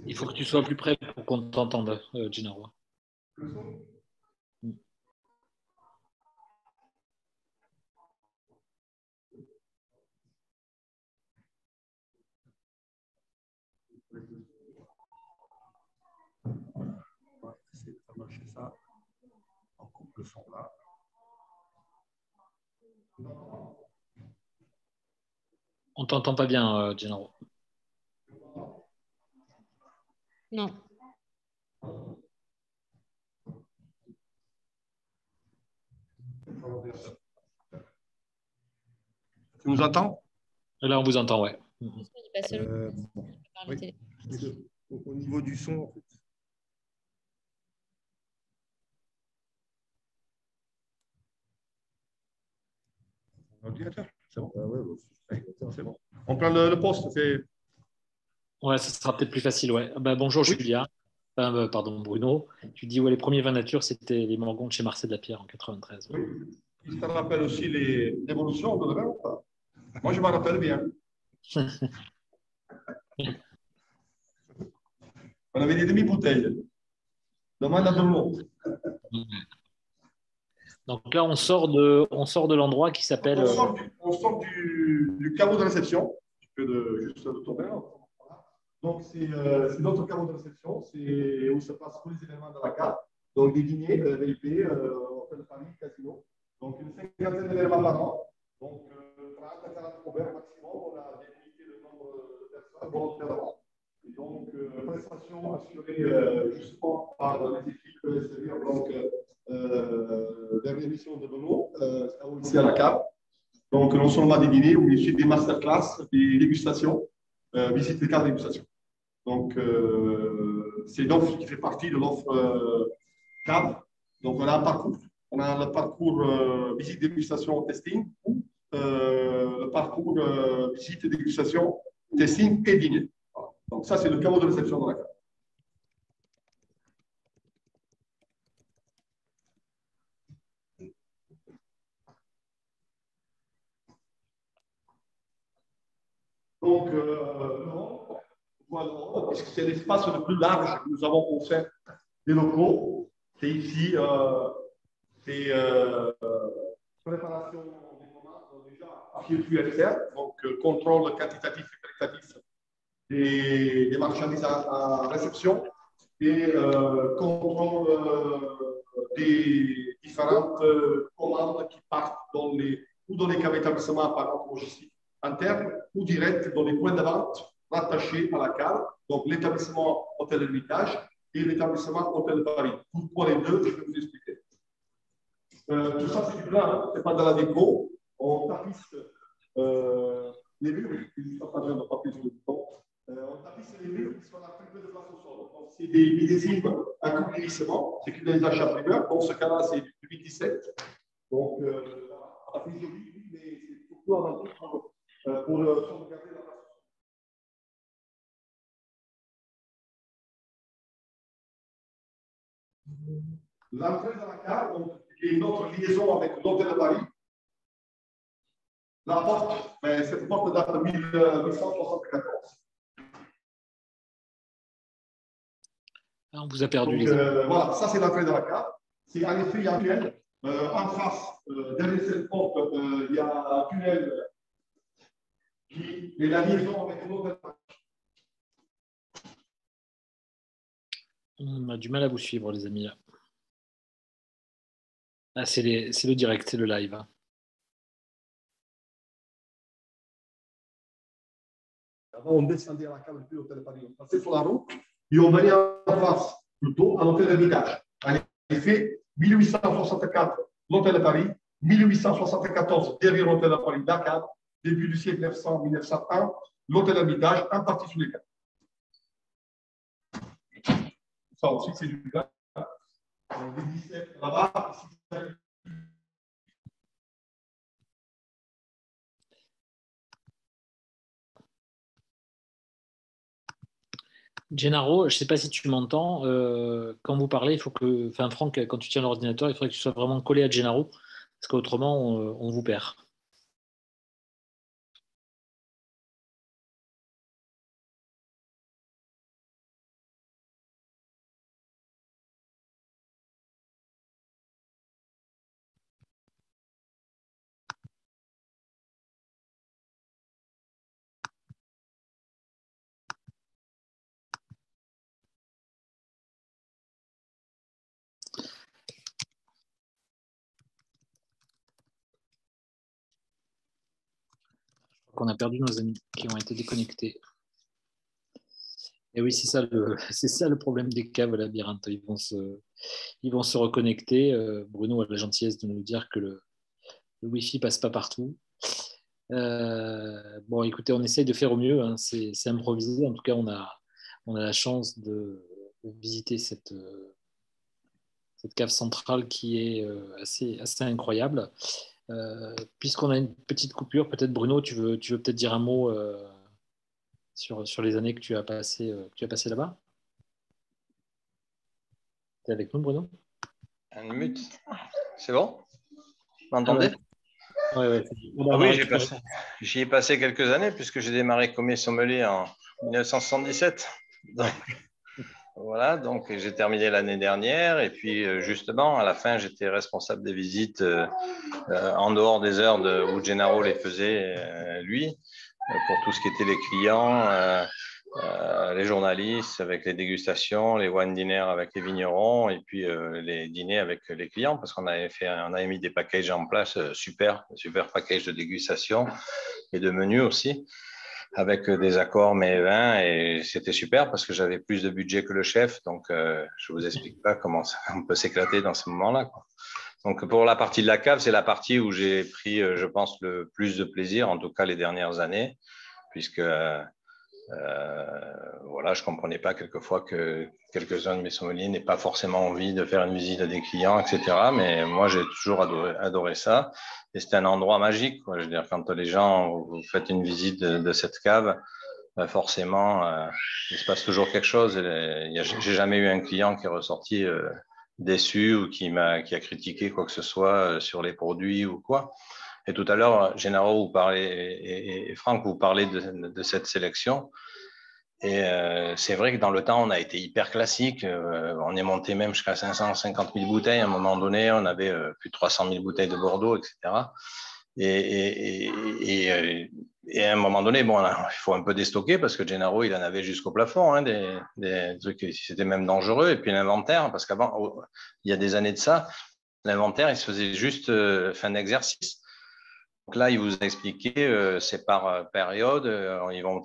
Il faut que tu sois plus près pour qu'on t'entende, Gennaro. Le son? On coupe le son là. On t'entend pas bien, Gennaro. Non. Tu nous entends? Là, on vous entend, ouais. Oui. Au niveau du son, en fait. Ordinateur, c'est bon. C'est bon. On prend le poste. Ouais, ça sera peut-être plus facile. Ouais. Bonjour Julia. Pardon Bruno. Tu dis ouais, les premiers vins nature, c'était les Morgons de chez Marcel de la Pierre en 93. Ouais. Oui. Ça rappelle aussi les évolutions de vin ou pas? Moi, je m'en rappelle bien. On avait des demi-bouteilles. Demande à Bruno. Donc là, on sort de l'endroit qui s'appelle… On sort du caveau de réception. Tu peux juste le tourner. Donc, c'est notre caveau de réception. C'est où se passent tous les éléments de la carte. Donc, des dîners, VIP, hôtel de famille, casino. Donc, une cinquantaine d'éléments par an. Donc, 30 à 40 couverts maximum. On a délimité le nombre de personnes volontairement. Et donc, prestation assurée justement par les équipes SVR, donc dernière mission de Bruno, ici à la cave. Donc, non seulement des dîners, mais aussi des masterclass, des dégustations, visite des cartes dégustation. Donc, c'est l'offre qui fait partie de l'offre cave. Donc, on a un parcours. On a le parcours visite, dégustation, testing, ou le parcours visite, dégustation, testing et dîner. Donc, ça, c'est le caveau de réception de la carte. Donc, voilà, parce que c'est l'espace le plus large que nous avons pour faire des locaux. C'est ici, c'est préparation des commandes, déjà, QFR, donc contrôle quantitatif et qualitatif. Des marchandises à réception et contrôle des différentes commandes qui partent dans ou dans les caves d'établissement apparentes aux logistiques internes ou directes dans les points de vente rattachés à la cave, donc l'établissement Hôtel Hermitage et l'établissement Hôtel Paris. Pourquoi les deux, je vais vous expliquer. Tout ça, c'est du plat, hein, c'est pas de la déco. On tapisse les murs, on tapisse les murs qui sont à plus de place au sol. Donc, c'est des millésimes à coup de glissement, c'est qu'il les achats primeurs. Dans ce cas-là, c'est 2017. Donc, à plus de mais c'est surtout avant tout pour sauvegarder la place. L'entrée dans la cave, il y a une autre liaison avec l'hôtel de Paris. La porte, mais cette porte date de 1874. Ah, on vous a perdu. Donc, les voilà, ça c'est l'entrée de la cave. C'est un effet tunnel. En face, derrière cette porte, il y a un tunnel qui est la liaison avec l'hôtel de Paris. On a du mal à vous suivre, les amis. Là. Ah, c'est le direct, c'est le live. Hein. Avant, on descendait à la cave depuis l'hôtel de Paris. On passait sur la route et on venait en face, plutôt, à l'hôtel Hermitage. En effet, 1864, l'hôtel de Paris, 1874, derrière l'hôtel de Paris, la cave, début du siècle 1900-1901, l'hôtel Hermitage, en partie sous les caves. Ça aussi, c'est du gaz. Gennaro, je ne sais pas si tu m'entends. Quand vous parlez, il faut que. Enfin, Franck, quand tu tiens l'ordinateur, il faudrait que tu sois vraiment collé à Gennaro, parce qu'autrement, on vous perd. Qu'on a perdu nos amis qui ont été déconnectés. Et oui, c'est ça le problème des caves à labyrinthe. Ils vont se reconnecter. Bruno a la gentillesse de nous dire que le Wi-Fi passe pas partout. Bon, écoutez, on essaye de faire au mieux. Hein. C'est improvisé. En tout cas, on a la chance de visiter cette cave centrale qui est assez incroyable. Puisqu'on a une petite coupure, peut-être Bruno, tu veux peut-être dire un mot sur les années que tu as passées là-bas. Tu es avec nous, Bruno? Un mute. C'est bon? Vous m'entendez? Oui, j'y ai passé quelques années puisque j'ai démarré comme sommelier en 1977. Donc, voilà, donc j'ai terminé l'année dernière et puis justement à la fin j'étais responsable des visites en dehors des heures où Gennaro les faisait lui, pour tout ce qui était les clients, les journalistes avec les dégustations, les wine dinners avec les vignerons et puis les dîners avec les clients, parce qu'on avait mis des packages en place, super packages de dégustation et de menus aussi, avec des accords mets et vins, et c'était super parce que j'avais plus de budget que le chef, donc je vous explique pas comment on peut s'éclater dans ce moment-là. Donc pour la partie de la cave, c'est la partie où j'ai pris, je pense, le plus de plaisir, en tout cas les dernières années, puisque voilà, je comprenais pas quelquefois que quelques-uns de mes sommeliers n'aient pas forcément envie de faire une visite à des clients, etc. Mais moi, j'ai toujours adoré ça. Et c'est un endroit magique, quoi. Je veux dire, quand les gens, vous faites une visite de cette cave, ben forcément, il se passe toujours quelque chose. J'ai jamais eu un client qui est ressorti déçu ou qui a critiqué quoi que ce soit sur les produits ou quoi. Et tout à l'heure, Gennaro, vous parlez, et Franck, vous parlez de cette sélection. Et c'est vrai que dans le temps, on a été hyper classique. On est monté même jusqu'à 550 000 bouteilles. À un moment donné, on avait plus de 300 000 bouteilles de Bordeaux, etc. Et Et à un moment donné, bon, là, il faut un peu déstocker parce que Gennaro, il en avait jusqu'au plafond, hein, des trucs, c'était même dangereux. Et puis l'inventaire, parce qu'avant, il y a des années de ça, l'inventaire, il se faisait juste fin d'exercice. Donc là, il vous a expliqué, c'est par période, ils vont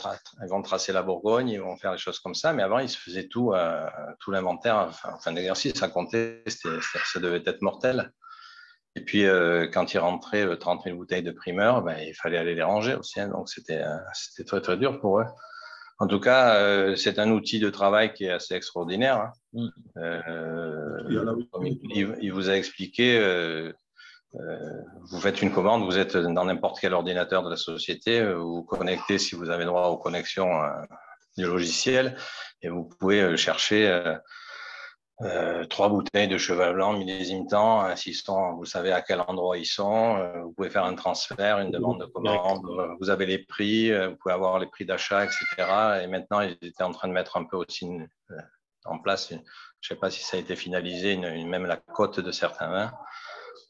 tracer la Bourgogne, ils vont faire des choses comme ça. Mais avant, il se faisait tout l'inventaire fin d'exercice, à compter, ça devait être mortel. Et puis, quand il rentrait 30 000 bouteilles de primeur, ben, il fallait aller les ranger aussi. Hein, donc, c'était très, très dur pour eux. En tout cas, c'est un outil de travail qui est assez extraordinaire. Hein. Il vous a expliqué, vous faites une commande, vous êtes dans n'importe quel ordinateur de la société, vous vous connectez si vous avez droit aux connexions du logiciel, et vous pouvez chercher... trois bouteilles de Cheval Blanc, millésime temps, s'ils sont, vous savez à quel endroit ils sont, vous pouvez faire un transfert, une demande de commande, vous avez les prix, vous pouvez avoir les prix d'achat, etc. Et maintenant, ils étaient en train de mettre un peu aussi en place, je ne sais pas si ça a été finalisé, même la cote de certains vins.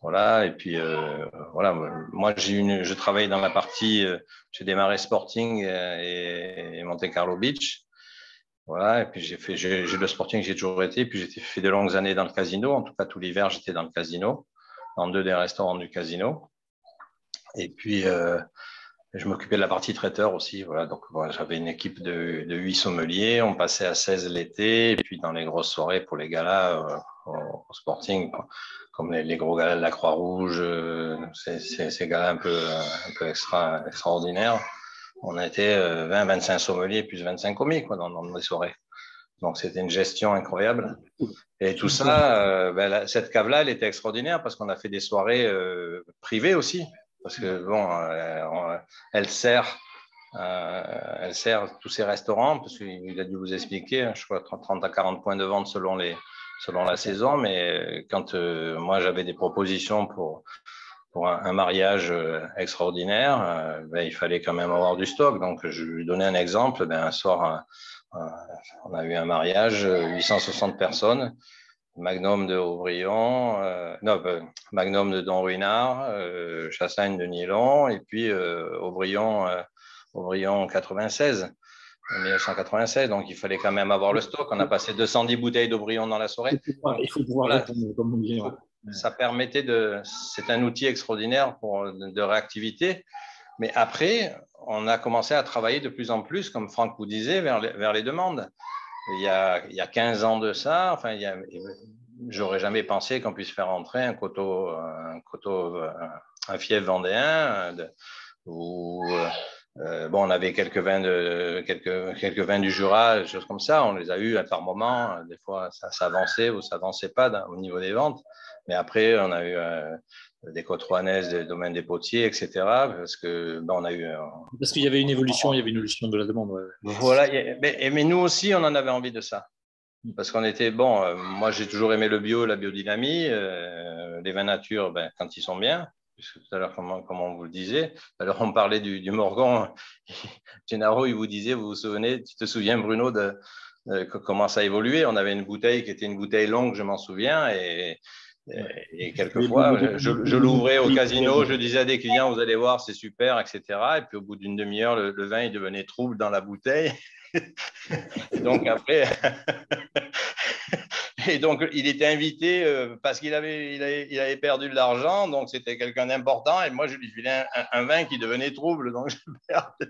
Voilà, et puis voilà, moi je travaille dans la partie, j'ai démarré Sporting et Monte Carlo Beach. Voilà, et puis j'ai le Sporting, j'ai toujours été, puis j'ai fait de longues années dans le Casino. En tout cas, tout l'hiver, j'étais dans le Casino, dans deux des restaurants du Casino. Et puis, je m'occupais de la partie traiteur aussi. Voilà, donc voilà, j'avais une équipe de 8 sommeliers. On passait à 16 l'été, et puis dans les grosses soirées pour les galas au Sporting, comme les gros galas de la Croix-Rouge, ces galas un peu extraordinaires. On a été 20-25 sommeliers plus 25 commis quoi, dans les soirées. Donc, c'était une gestion incroyable. Et tout ça, cette cave-là, elle était extraordinaire parce qu'on a fait des soirées privées aussi. Parce que, bon, elle sert tous ces restaurants parce qu'il a dû vous expliquer, hein, je crois, 30 à 40 points de vente selon la saison. Mais quand moi, j'avais des propositions pour un mariage extraordinaire, il fallait quand même avoir du stock. Donc, je vais lui donner un exemple. Ben, un soir, on a eu un mariage, 860 personnes, Magnum de Aubryon, Magnum de Don Ruinard, Chassagne de Nylon, et puis Aubryon 1996. Donc, il fallait quand même avoir le stock. On a passé 210 bouteilles d'Aubryon dans la soirée. Il faut pouvoir répondre, comme on dit. Ça permettait c'est un outil extraordinaire de réactivité. Mais après, on a commencé à travailler de plus en plus, comme Franck vous disait, vers les demandes. Il y a 15 ans de ça, enfin, j'aurais jamais pensé qu'on puisse faire entrer un fief vendéen. Bon, on avait quelques vins quelques vins du Jura, des choses comme ça. On les a eu par moment. Des fois, ça avançait ou ça avançait pas au niveau des ventes. Mais après, on a eu des côtes rouennaises, des domaines des potiers, etc. Parce que ben, on a eu. Parce qu'il y avait une évolution, il y avait une évolution de la demande. Ouais. Voilà. Mais nous aussi, on en avait envie de ça. Parce qu'on était bon. Moi, j'ai toujours aimé le bio, la biodynamie, les vins nature, ben, quand ils sont bien. Puisque tout à l'heure, comme on vous le disait, alors on parlait du Morgan. Gennaro, il vous disait, vous vous souvenez, tu te souviens, Bruno, de comment ça a évolué. On avait une bouteille qui était une bouteille longue, je m'en souviens, et quelquefois, je l'ouvrais au Casino, je disais à des clients, vous allez voir, c'est super, etc. Et puis au bout d'une demi-heure, le vin, il devenait trouble dans la bouteille. Et donc après... Et donc, il était invité parce qu'il avait perdu de l'argent, donc c'était quelqu'un d'important. Et moi, je lui filais un vin qui devenait trouble, donc je perdais.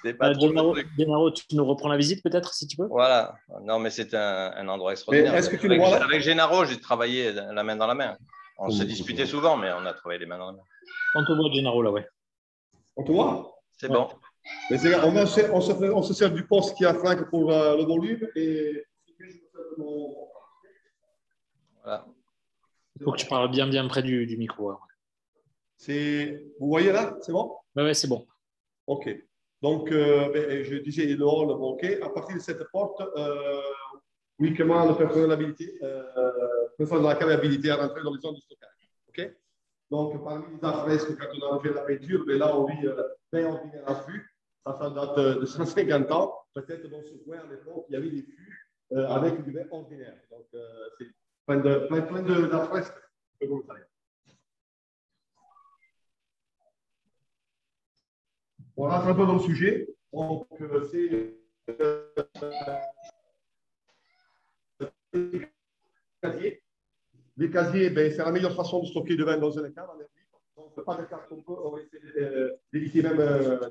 C'était pas trop Gennaro, tu nous reprends la visite peut-être, si tu peux. Voilà. Non, mais c'est un endroit extraordinaire. Est-ce que tu avec Gennaro, j'ai travaillé la main dans la main. On se disputait souvent, mais on a travaillé les mains dans la main. On te voit, Gennaro, là, ouais. On te voit. C'est bon. Mais on se sert du poste qui a Franck pour le volume et… Voilà. Il faut que tu parles bien près du micro. Hein. Vous voyez là, c'est bon? Oui, c'est bon. OK. Donc, je disais, le hall, OK. À partir de cette porte, uniquement le personnel de la cave est habilité à rentrer dans les zones de stockage. OK. Donc, parmi les affresques, quand on a fait la peinture, mais là, on vit à l'affût. Ça date de 150 ans. Peut-être dans ce coin, à l'époque, il y avait des fûts. Avec du vin ordinaire. Donc, c'est plein de d'affresques. On rentre un peu dans le sujet. Donc, c'est les casiers, ben, c'est la meilleure façon de stocker de vin dans un cadre. Donc, pas de carte, on va essayer d'éviter même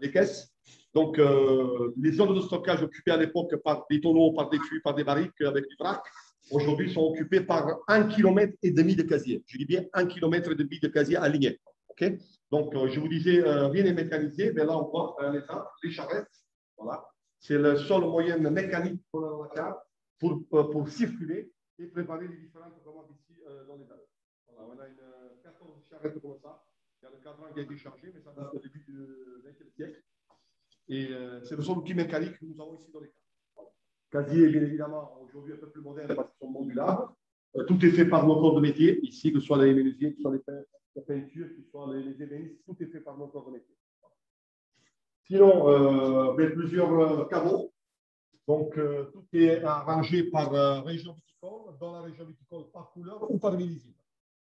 des caisses. Donc, les zones de stockage occupées à l'époque par des tonneaux, par des cuves, par des barriques avec du vrac, aujourd'hui sont occupées par 1,5 km de casiers. Je dis bien 1,5 km de casiers alignés. Okay, donc, je vous disais, rien n'est mécanisé. Mais là, on voit les charrettes. Voilà. C'est le seul moyen mécanique pour circuler et préparer les différentes commandes ici dans les dalles. Voilà, on a une 14 charrettes comme ça. Il y a le cadran qui a été chargé, mais ça date du début du XXe siècle. Et c'est le seul outil mécanique que nous avons ici dans les cadres. Voilà. Casier, bien évidemment, aujourd'hui un peu plus moderne parce qu'ils sont modulables. Tout est fait par nos corps de métier, ici, que ce soit les menuisiers, que ce soit la peinture, que ce soit les ébénistes, tout est fait par nos corps de métier. Sinon, il y a plusieurs caveaux. Donc, tout est arrangé par région viticole, dans la région viticole par couleur ou par millésime.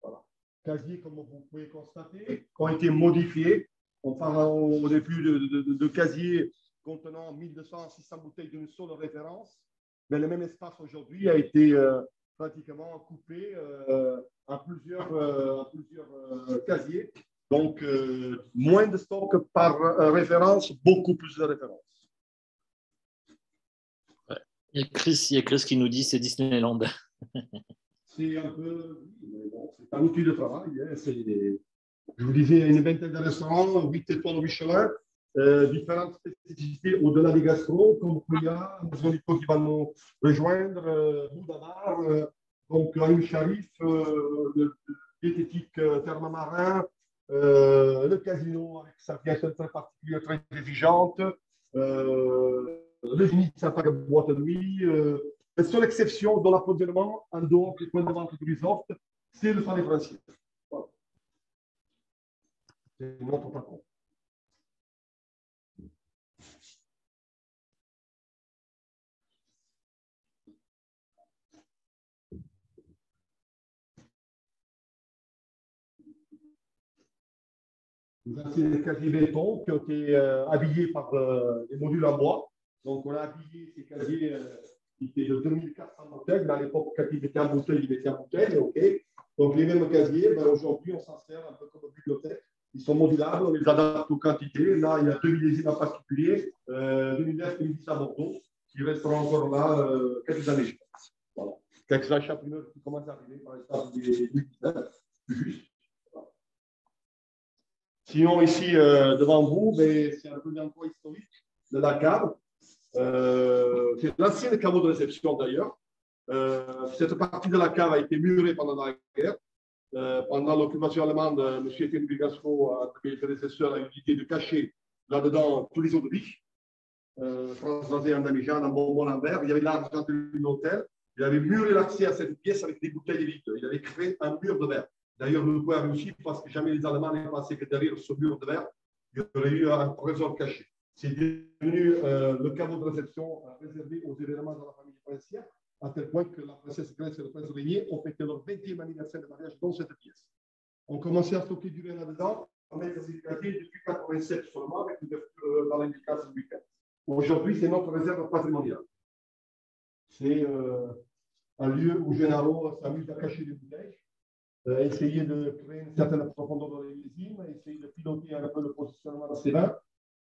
Voilà. Casiers, comme vous pouvez constater, ont été modifiés. On parle au début de casiers contenant 1200 à 600 bouteilles d'une seule référence. Mais le même espace aujourd'hui a été pratiquement coupé à plusieurs casiers. Donc, moins de stock par référence, beaucoup plus de références. Ouais. Il y a Chris qui nous dit c'est Disneyland. C'est un peu... Bon, c'est un outil de travail. Hein. Je vous disais, une vingtaine de restaurants, 8 étoiles au Michelin, différentes spécificités au-delà des gastro, comme Koya, Mouton qui va nous rejoindre, Boudamar, donc Aïm Sharif, diététique Thermamarin, le Casino avec sa pièce très particulière, très exigeante, le Génie de sa boîte de nuit. La seule exception dans l'approvisionnement, en dehors du point de vente du resort, c'est le Palais français. Voilà. C'est notre patron. Vous avez des casiers béton qui ont été habillés par des modules en bois. Donc, on a habillé ces casiers qui étaient de 2400 bouteilles. À l'époque, quand ils mettaient en bouteille, ils mettaient en bouteille. Okay. Donc, les mêmes casiers, ben, aujourd'hui, on s'en sert un peu comme une bibliothèque. Ils sont modulables, on les adapte aux quantités. Là, il y a 2000 en particulier, 2009, 2010 à Bordeaux, qui resteront encore là quelques années. Voilà. Quelques achats primeurs qui commencent à arriver par exemple des 2019, juste. Sinon, ici, devant vous, c'est un peu l'emploi historique de la cave. C'est l'ancienne caveau de réception, d'ailleurs. Cette partie de la cave a été murée pendant la guerre. Pendant l'occupation allemande, M. Étienne Bugasco, mes prédécesseurs, a eu l'idée de cacher là-dedans tous les eaux de vie. Transvasé en Abidjan, en Bonbon, en Verre. Il y avait l'argent de l'hôtel. Il avait muré l'accès à cette pièce avec des bouteilles vides. Il avait créé un mur de verre. D'ailleurs, le coup a réussi parce que jamais les Allemands n'avaient pensé que derrière ce mur de verre, il y aurait eu un trésor caché. C'est devenu le caveau de réception réservé aux événements de la famille princière, à tel point que la princesse Grace et le prince Rainier ont fêté leur 20e anniversaire de mariage dans cette pièce. On commençait à stocker du vin là-dedans, on a été depuis 1987 seulement, avec une dans l'indicasse du week-end. Aujourd'hui, c'est notre réserve patrimoniale. C'est un lieu où Gennaro s'amuse à cacher des bouteilles. Essayer de créer une certaine profondeur dans les millésimes, essayer de piloter un peu le positionnement de ces vins.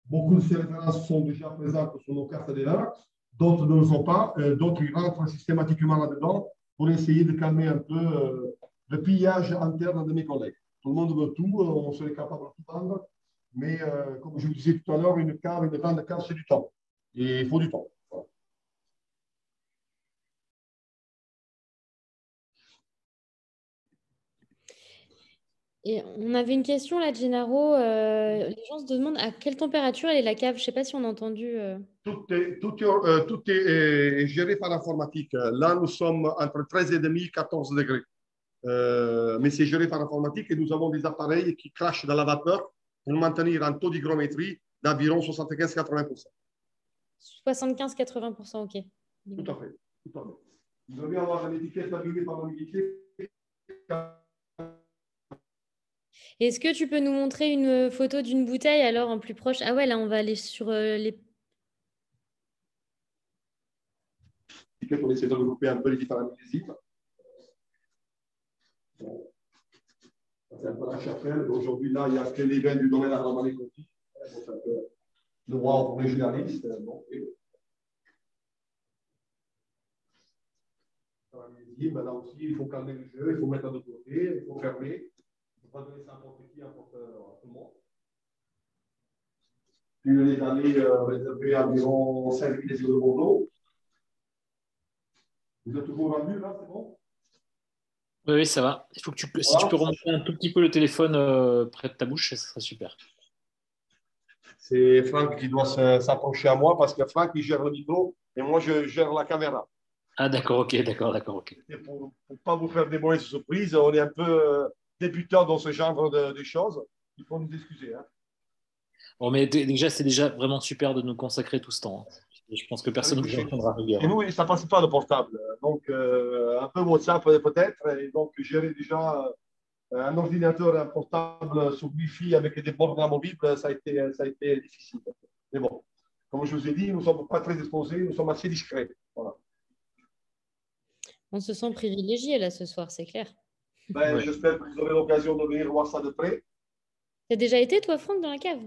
Beaucoup de ces références sont déjà présentes sur nos cartes des vins, d'autres ne le sont pas, d'autres ils rentrent systématiquement là-dedans pour essayer de calmer un peu le pillage interne de mes collègues. Tout le monde veut tout, on serait capable de tout vendre, mais comme je vous disais tout à l'heure, une grande cave, c'est du temps, et il faut du temps. Et on avait une question là de Gennaro. Les gens se demandent à quelle température elle est la cave. Je ne sais pas si on a entendu. Tout est géré par l'informatique. Là, nous sommes entre 13,5 et 14 degrés. Mais c'est géré par l'informatique et nous avons des appareils qui crachent dans la vapeur pour maintenir un taux d'hygrométrie d'environ 75-80%. 75-80%, OK. Tout à fait. Tout à fait. Vous devez avoir une étiquette abîmée par l'humidité. Est-ce que tu peux nous montrer une photo d'une bouteille alors en plus proche? Ah ouais, là, on va aller sur les... On essaie de regrouper un peu les différents millésimes. C'est un peu la chapelle. Aujourd'hui, là, il n'y a que les vins du domaine Armand-Conti. C'est un peu le roi régionaliste. Bon, et... Là aussi, il faut calmer le jeu, il faut mettre de côté, il faut fermer. Il ne faut pas donner ça à n'importe qui, à n'importe comment. Puis les années réservées à environ 5 000 de Bordeaux. Vous êtes toujours rendu là, c'est bon? Oui, oui, ça va. Il faut que tu peux, voilà. Si tu peux remonter un tout petit peu le téléphone près de ta bouche, ça serait super. C'est Franck qui doit s'approcher à moi parce que Franck, il gère le micro et moi, je gère la caméra. Ah, d'accord, ok, d'accord, ok. Et pour ne pas vous faire des mauvaises surprises, on est un peu débutant dans ce genre de choses. Il faut nous excuser. Hein. Bon, mais déjà, c'est déjà vraiment super de nous consacrer tout ce temps. Hein. Je pense que personne ne comprendra. Et nous, ça ne passe pas le portable. Donc, un peu WhatsApp peut-être. Et donc, gérer déjà un ordinateur, un portable sur Wi-Fi avec des bornes amovibles, ça a été difficile. Mais bon, comme je vous ai dit, nous ne sommes pas très exposés, nous sommes assez discrets. Voilà. On se sent privilégié là ce soir, c'est clair. Ben, ouais. J'espère que vous aurez l'occasion de venir voir ça de près. Tu as déjà été, toi, Franck, dans la cave?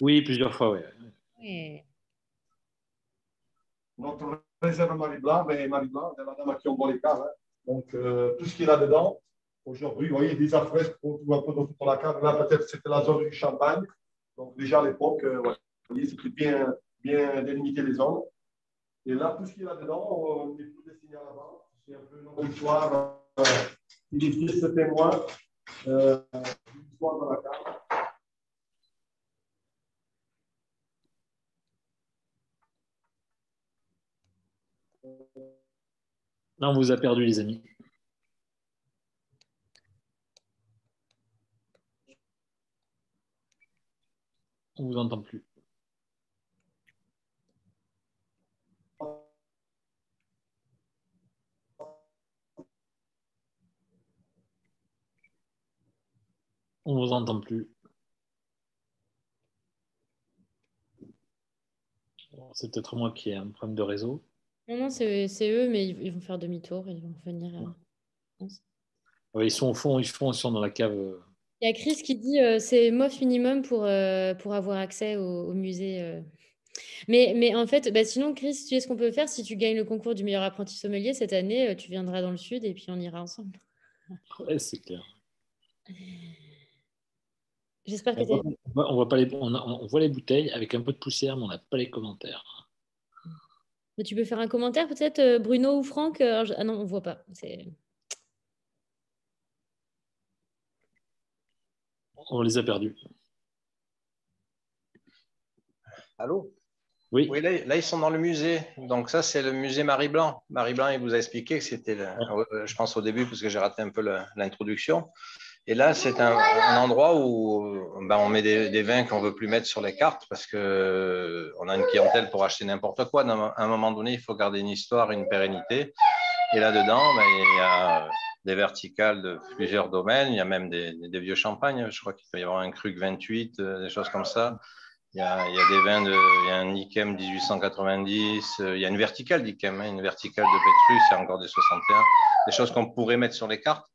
Oui, plusieurs fois, oui. Ouais. Notre réserve Marie Blanc, c'est la dame à qui on boit les caves. Hein. Donc, tout ce qu'il y a là-dedans, aujourd'hui, vous voyez, des affresques qu'on trouve un peu dans la cave. Là, peut-être, c'était la zone du champagne. Donc, déjà à l'époque, vous voyez, c'était bien délimité les zones. Et là, tout ce qu'il y a là-dedans, on est plus destiné à la vente. C'est un peu une histoire. Il existe ce témoin, une histoire dans la cave. Là, on vous a perdu, les amis. On ne vous entend plus. On ne vous entend plus. C'est peut-être moi qui ai un problème de réseau. Non, c'est eux, mais ils vont faire demi-tour, ils vont venir. Ouais. Ouais, ils sont au fond, ils sont dans la cave. Il y a Chris qui dit c'est MOF minimum pour avoir accès au musée. Mais en fait, bah, sinon, Chris, tu sais ce qu'on peut faire? Si tu gagnes le concours du meilleur apprenti sommelier cette année, tu viendras dans le sud et puis on ira ensemble. Ouais, c'est clair. J'espère que on voit les bouteilles avec un peu de poussière, mais on n'a pas les commentaires. Mais tu peux faire un commentaire peut-être, Bruno ou Franck? Ah non, on ne voit pas. On les a perdus. Allô? Oui. Oui, là, ils sont dans le musée. Donc ça, c'est le musée Marie Blanc. Marie Blanc, il vous a expliqué que c'était, je pense au début, parce que j'ai raté un peu l'introduction. Et là, c'est un endroit où on met des vins qu'on ne veut plus mettre sur les cartes parce qu'on a une clientèle pour acheter n'importe quoi. À un moment donné, il faut garder une histoire, une pérennité. Et là-dedans, il y a des verticales de plusieurs domaines. Il y a même des vieux champagnes. Je crois qu'il peut y avoir un Cruc 28, des choses comme ça. Il y a des vins, il y a un Nickem 1890. Il y a une verticale d'Ickem, une verticale de Petrus. Il y a encore des 61. Des choses qu'on pourrait mettre sur les cartes.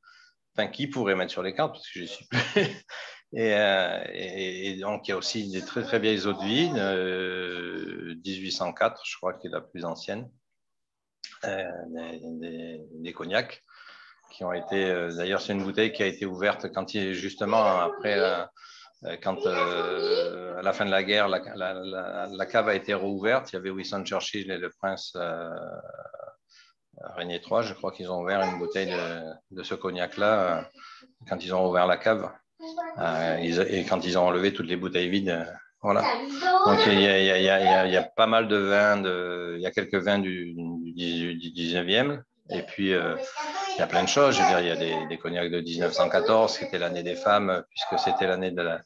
Enfin, qui pourrait mettre sur les cartes, parce que je suis plus. Et donc, il y a aussi des très, très vieilles eaux de vigne, 1804, je crois, qui est la plus ancienne, des cognacs, qui ont été... d'ailleurs, c'est une bouteille qui a été ouverte quand justement, après, à la fin de la guerre, la cave a été rouverte. Il y avait Winston Churchill et le prince... Rainier 3, je crois qu'ils ont ouvert une bouteille de ce cognac-là quand ils ont ouvert la cave et quand ils ont enlevé toutes les bouteilles vides. Voilà. Donc, il y a pas mal de vins, il y a quelques vins du 19e et puis il y a plein de choses. Je veux dire, il y a des cognacs de 1914, qui était l'année des femmes puisque c'était l'année de la...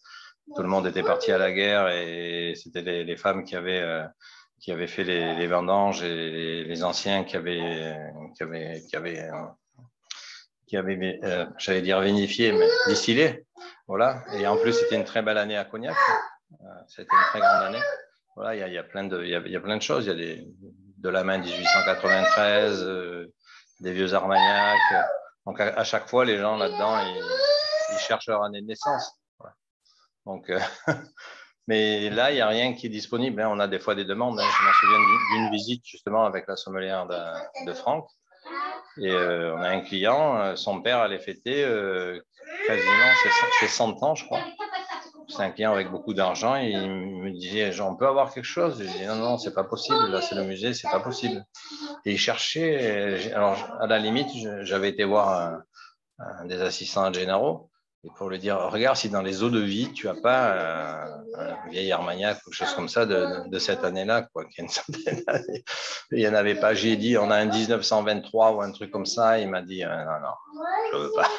Tout le monde était parti à la guerre et c'était les femmes qui avaient fait les vendanges et les anciens qui avaient qui avait, j'allais dire vinifié, mais distillé. Voilà. Et en plus, c'était une très belle année à Cognac. C'était une très grande année. Voilà, il y a plein de choses. Il y a de la main 1893, des vieux Armagnacs. Donc, à chaque fois, les gens là-dedans, ils cherchent leur année de naissance. Voilà. Donc, mais là, il n'y a rien qui est disponible. Hein. On a des fois des demandes. Hein. Je m'en souviens d'une visite, justement, avec la sommelière de Franck. Et on a un client, son père allait fêter quasiment ses 100 ans, je crois. C'est un client avec beaucoup d'argent. Il me disait, genre, on peut avoir quelque chose? Je lui disais, non, non, c'est pas possible. Là, c'est le musée, c'est pas possible. Et il cherchait. Et alors, à la limite, j'avais été voir un des assistants à Gennaro et pour lui dire, regarde si dans les eaux de vie, tu n'as pas un vieil Armagnac ou quelque chose comme ça de cette année-là, quoi, qui a une certaine année. Il n'y en avait pas. J'ai dit, on a un 1923 ou un truc comme ça. Il m'a dit, non, non, je ne veux pas.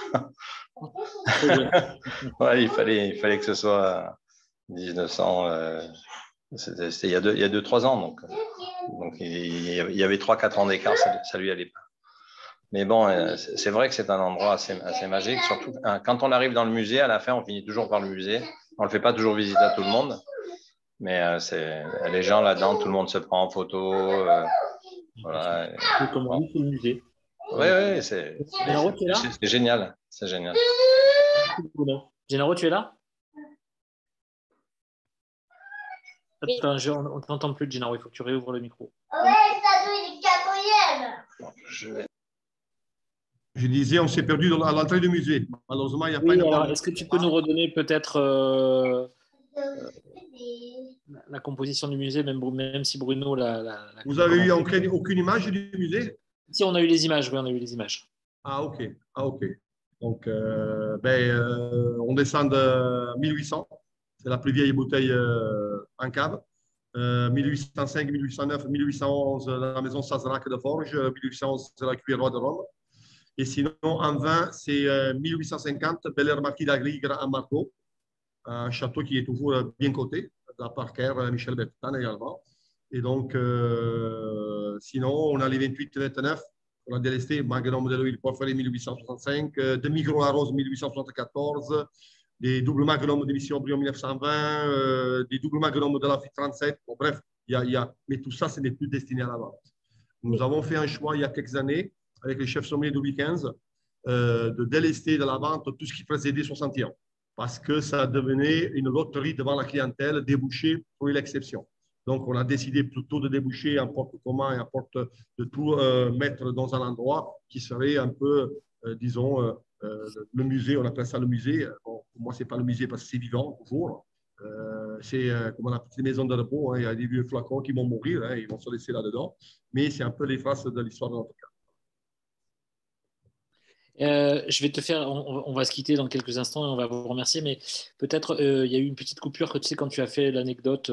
Ouais, il fallait que ce soit 1900, c'était il y a 2-3 ans, donc il y avait 3-4 ans d'écart, ça lui allait pas. Mais bon, c'est vrai que c'est un endroit assez magique, surtout quand on arrive dans le musée, à la fin on finit toujours par le musée, on ne le fait pas toujours visiter à tout le monde, mais les gens là-dedans, tout le monde se prend en photo, voilà. Comme on dit, c'est le musée. Oui, oui, c'est génial. C'est génial. Gennaro, tu es là? Oui. Attends, on ne t'entend plus, Gennaro. Il faut que tu réouvres le micro. Ouais, je disais, on s'est perdu à l'entrée du musée. Malheureusement, il n'y a pas de... Est-ce que tu peux nous redonner peut-être la composition du musée, même si Bruno... Vous avez eu aucune image du musée? Si, on a eu les images, oui, on a eu les images. Ah, ok. Ah, ok. Donc, on descend de 1800. C'est la plus vieille bouteille en cave. 1805, 1809, 1811, la maison Sazerac de Forges. 1811, c'est la Cuilleroi de Rome. Et sinon, en vin, c'est 1850, Bel Air Marquis d'Agrigre à Marco. Un château qui est toujours bien coté, de la Parker, Michel Bertin également. Et donc, sinon, on a les 28-29, on a délesté Magnum Modelo Il Porfiré 1865, de Micros à Rose 1874, des doubles Magnum de Mission Brion 1920, des doubles Magnum de la Fit 37. Bon, bref, mais tout ça, ce n'est plus destiné à la vente. Nous avons fait un choix il y a quelques années, avec les chefs sommeliers de Louis XV, de délester de la vente tout ce qui précédait 61, parce que ça devenait une loterie devant la clientèle, débouchée pour l'exception. Donc, on a décidé plutôt de déboucher un porte commun et un porte de tout mettre dans un endroit qui serait un peu, disons, le musée. On appelle ça le musée. Bon, pour moi, ce n'est pas le musée parce que c'est vivant, toujours. C'est comme on appelle les maisons de repos. Hein. Il y a des vieux flacons qui vont mourir. Hein, ils vont se laisser là-dedans. Mais c'est un peu les faces de l'histoire de notre cas. Je vais te faire… On va se quitter dans quelques instants et on va vous remercier. Mais peut-être il y a eu une petite coupure que tu sais quand tu as fait l'anecdote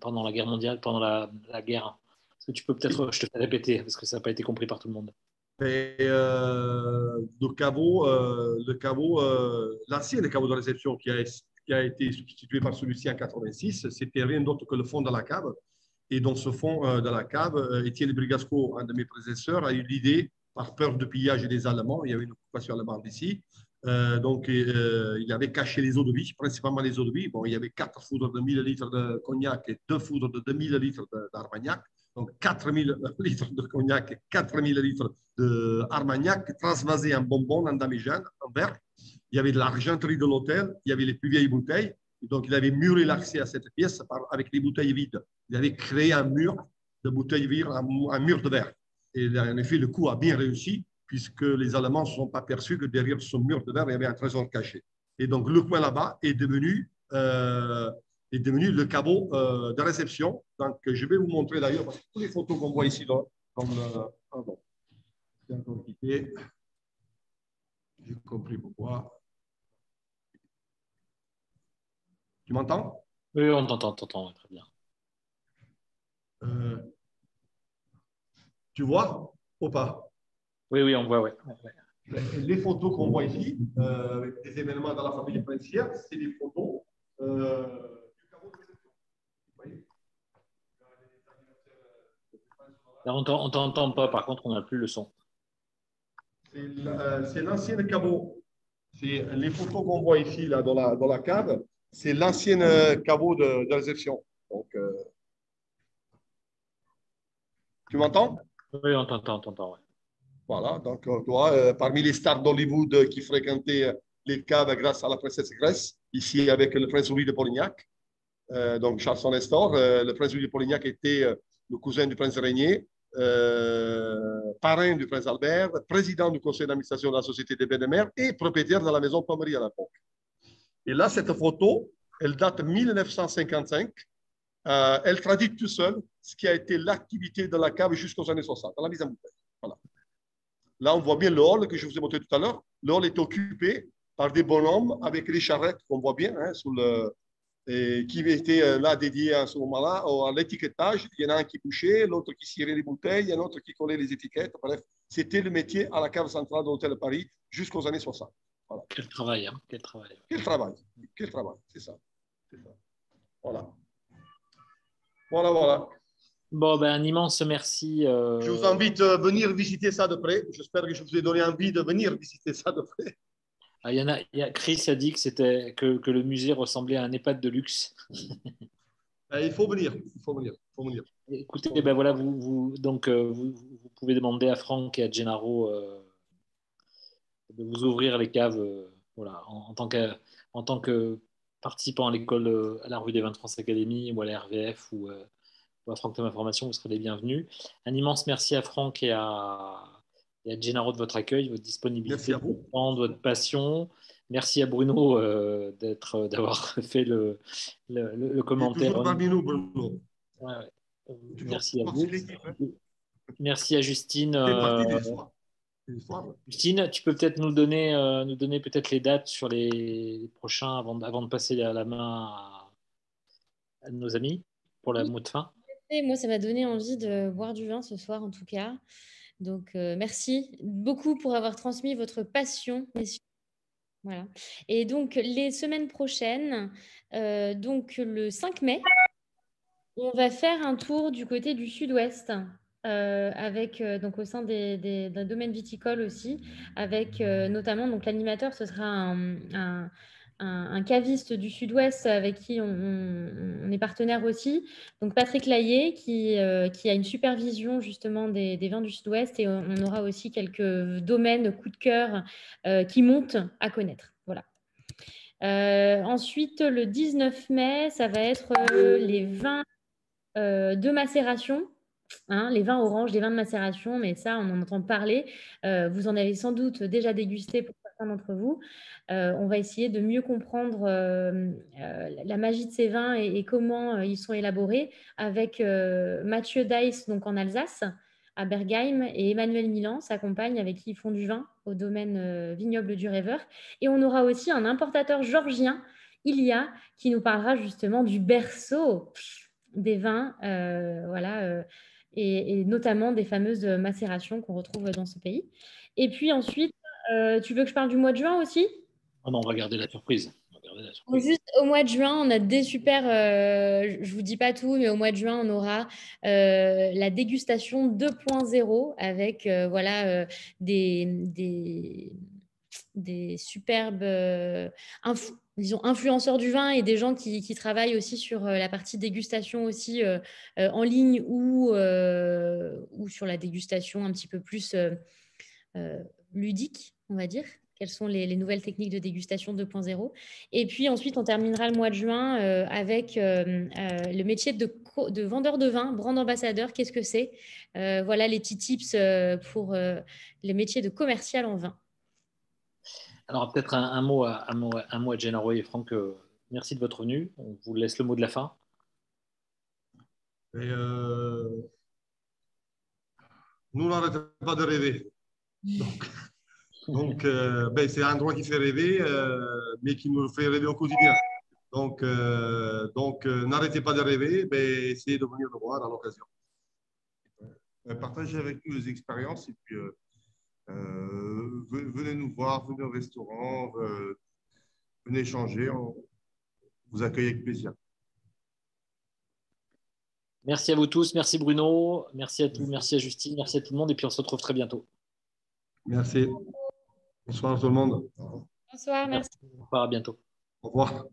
pendant la guerre mondiale, pendant la guerre. Est-ce que tu peux peut-être… Je te fais répéter parce que ça n'a pas été compris par tout le monde. Et, l'ancien caveau de réception qui a été substitué par celui-ci en 86, c'était rien d'autre que le fond de la cave. Et dans ce fond de la cave, Étienne Brigasco, un de mes prédécesseurs, a eu l'idée par peur de pillage des Allemands, il y avait une occupation allemande ici, donc il avait caché les eaux de vie, principalement les eaux de vie. Bon, il y avait 4 foudres de 1000 litres de cognac et 2 foudres de 2000 litres d'Armagnac, donc 4000 litres de cognac et 4000 litres d'Armagnac, transvasés en bonbons, en damigeane, en verre. Il y avait de l'argenterie de l'hôtel, il y avait les plus vieilles bouteilles, et donc il avait muré l'accès à cette pièce avec les bouteilles vides. Il avait créé un mur de bouteilles vides, un mur de verre. Et en effet, le coup a bien réussi, puisque les Allemands ne se sont pas aperçus que derrière ce mur de verre, il y avait un trésor caché. Et donc, le coin là-bas est devenu le caveau de réception. Donc, je vais vous montrer d'ailleurs, parce que toutes les photos qu'on voit ici, j'ai compris pourquoi. Tu m'entends? Oui, on t'entend, très bien. Tu vois ou pas? Oui, oui, on voit, oui. Les photos qu'on voit ici, avec des événements dans la famille princière, c'est des photos du caveau de réception. Vous voyez? Là, on ne t'entend pas, par contre, on n'a plus le son. c'est l'ancien caveau. Les photos qu'on voit ici là, dans la cave, c'est l'ancien caveau de la réception. Donc, tu m'entends? Oui, on t'entend, ouais. Voilà, donc toi, parmi les stars d'Hollywood qui fréquentaient les caves grâce à la princesse Grace, ici avec le prince Louis de Polignac, donc Charles III, le prince Louis de Polignac était le cousin du prince Rainier, parrain du prince Albert, président du conseil d'administration de la Société des Bains de Mer et propriétaire de la maison Pommery à l'époque. Et là, cette photo, elle date de 1955. Elle traduit tout seul ce qui a été l'activité de la cave jusqu'aux années 60, à la mise en bouteille. Voilà. Là, on voit bien le hall que je vous ai montré tout à l'heure. Le hall est occupé par des bonhommes avec les charrettes qu'on voit bien, hein, qui étaient là dédiés à ce moment-là, à l'étiquetage. Il y en a un qui bouchait, l'autre qui cirait les bouteilles, il y en a un autre qui collait les étiquettes. Bref, c'était le métier à la cave centrale de l'Hôtel de Paris jusqu'aux années 60. Voilà. Quel travail, hein? Quel travail. Quel travail, c'est ça. Voilà. Voilà. Bon, ben, un immense merci. Je vous invite à venir visiter ça de près. J'espère que je vous ai donné envie de venir visiter ça de près. Ah, Chris a dit que le musée ressemblait à un EHPAD de luxe. Il faut venir. Écoutez, ben, voilà, vous pouvez demander à Franck et à Gennaro de vous ouvrir les caves voilà, en tant que participant à l'école, à la Revue des Vins de France Académie ou à la RVF ou à Franck Damat Formation, vous serez les bienvenus. Un immense merci à Franck et à Gennaro de votre accueil, votre disponibilité, votre temps, de votre passion. Merci à Bruno d'avoir fait le commentaire. Toujours parmi nous, Bruno. Ouais, ouais. Merci à vous. Merci à Justine. Justine, tu peux peut-être nous donner peut-être les dates sur les prochains avant de passer la main à nos amis pour la mot de fin. Et moi, ça m'a donné envie de boire du vin ce soir en tout cas. Donc, merci beaucoup pour avoir transmis votre passion, messieurs. Voilà. Et donc, les semaines prochaines, donc le 5 mai, on va faire un tour du côté du sud-ouest. Avec donc au sein d'un domaine viticole aussi, avec notamment donc l'animateur, ce sera un caviste du Sud-Ouest avec qui on est partenaire aussi. Donc Patrick Laillé qui a une supervision justement des vins du Sud-Ouest et on aura aussi quelques domaines coup de cœur qui montent à connaître. Voilà. Ensuite le 19 mai, ça va être les vins de macération. Hein, les vins oranges, les vins de macération, mais ça, on en entend parler. Vous en avez sans doute déjà dégusté pour certains d'entre vous. On va essayer de mieux comprendre la magie de ces vins et comment ils sont élaborés avec Mathieu Dice, donc en Alsace, à Bergheim, et Emmanuel Milan, sa compagne, avec qui ils font du vin au domaine vignoble du Rêveur. Et on aura aussi un importateur georgien, Ilia, qui nous parlera justement du berceau des vins, voilà. Et notamment des fameuses macérations qu'on retrouve dans ce pays. Et puis ensuite, tu veux que je parle du mois de juin aussi? Oh non, on va garder la surprise. Donc juste au mois de juin, on a des super, je vous dis pas tout, mais au mois de juin, on aura la dégustation 2.0 avec voilà, des superbes influenceurs du vin et des gens qui travaillent aussi sur la partie dégustation aussi en ligne ou sur la dégustation un petit peu plus ludique, on va dire. Quelles sont les nouvelles techniques de dégustation 2.0. Et puis ensuite, on terminera le mois de juin avec le métier de vendeur de vin, brand ambassadeur, qu'est-ce que c'est? Voilà les petits tips pour le métier de commercial en vin. Alors peut-être un mot à Gennaro et Franck, merci de votre venue. On vous laisse le mot de la fin. Nous n'arrêtons pas de rêver. Donc ben, c'est un endroit qui fait rêver, mais qui nous fait rêver au quotidien. Donc n'arrêtez pas de rêver, ben, essayez de venir le voir à l'occasion. Partagez avec nous vos expériences et puis... venez nous voir, venez au restaurant, venez échanger, on vous accueille avec plaisir. Merci à vous tous, merci Bruno, merci à Justine, merci à tout le monde et puis on se retrouve très bientôt. Merci. Bonsoir tout le monde. Bonsoir, merci. Au revoir, à bientôt. Au revoir.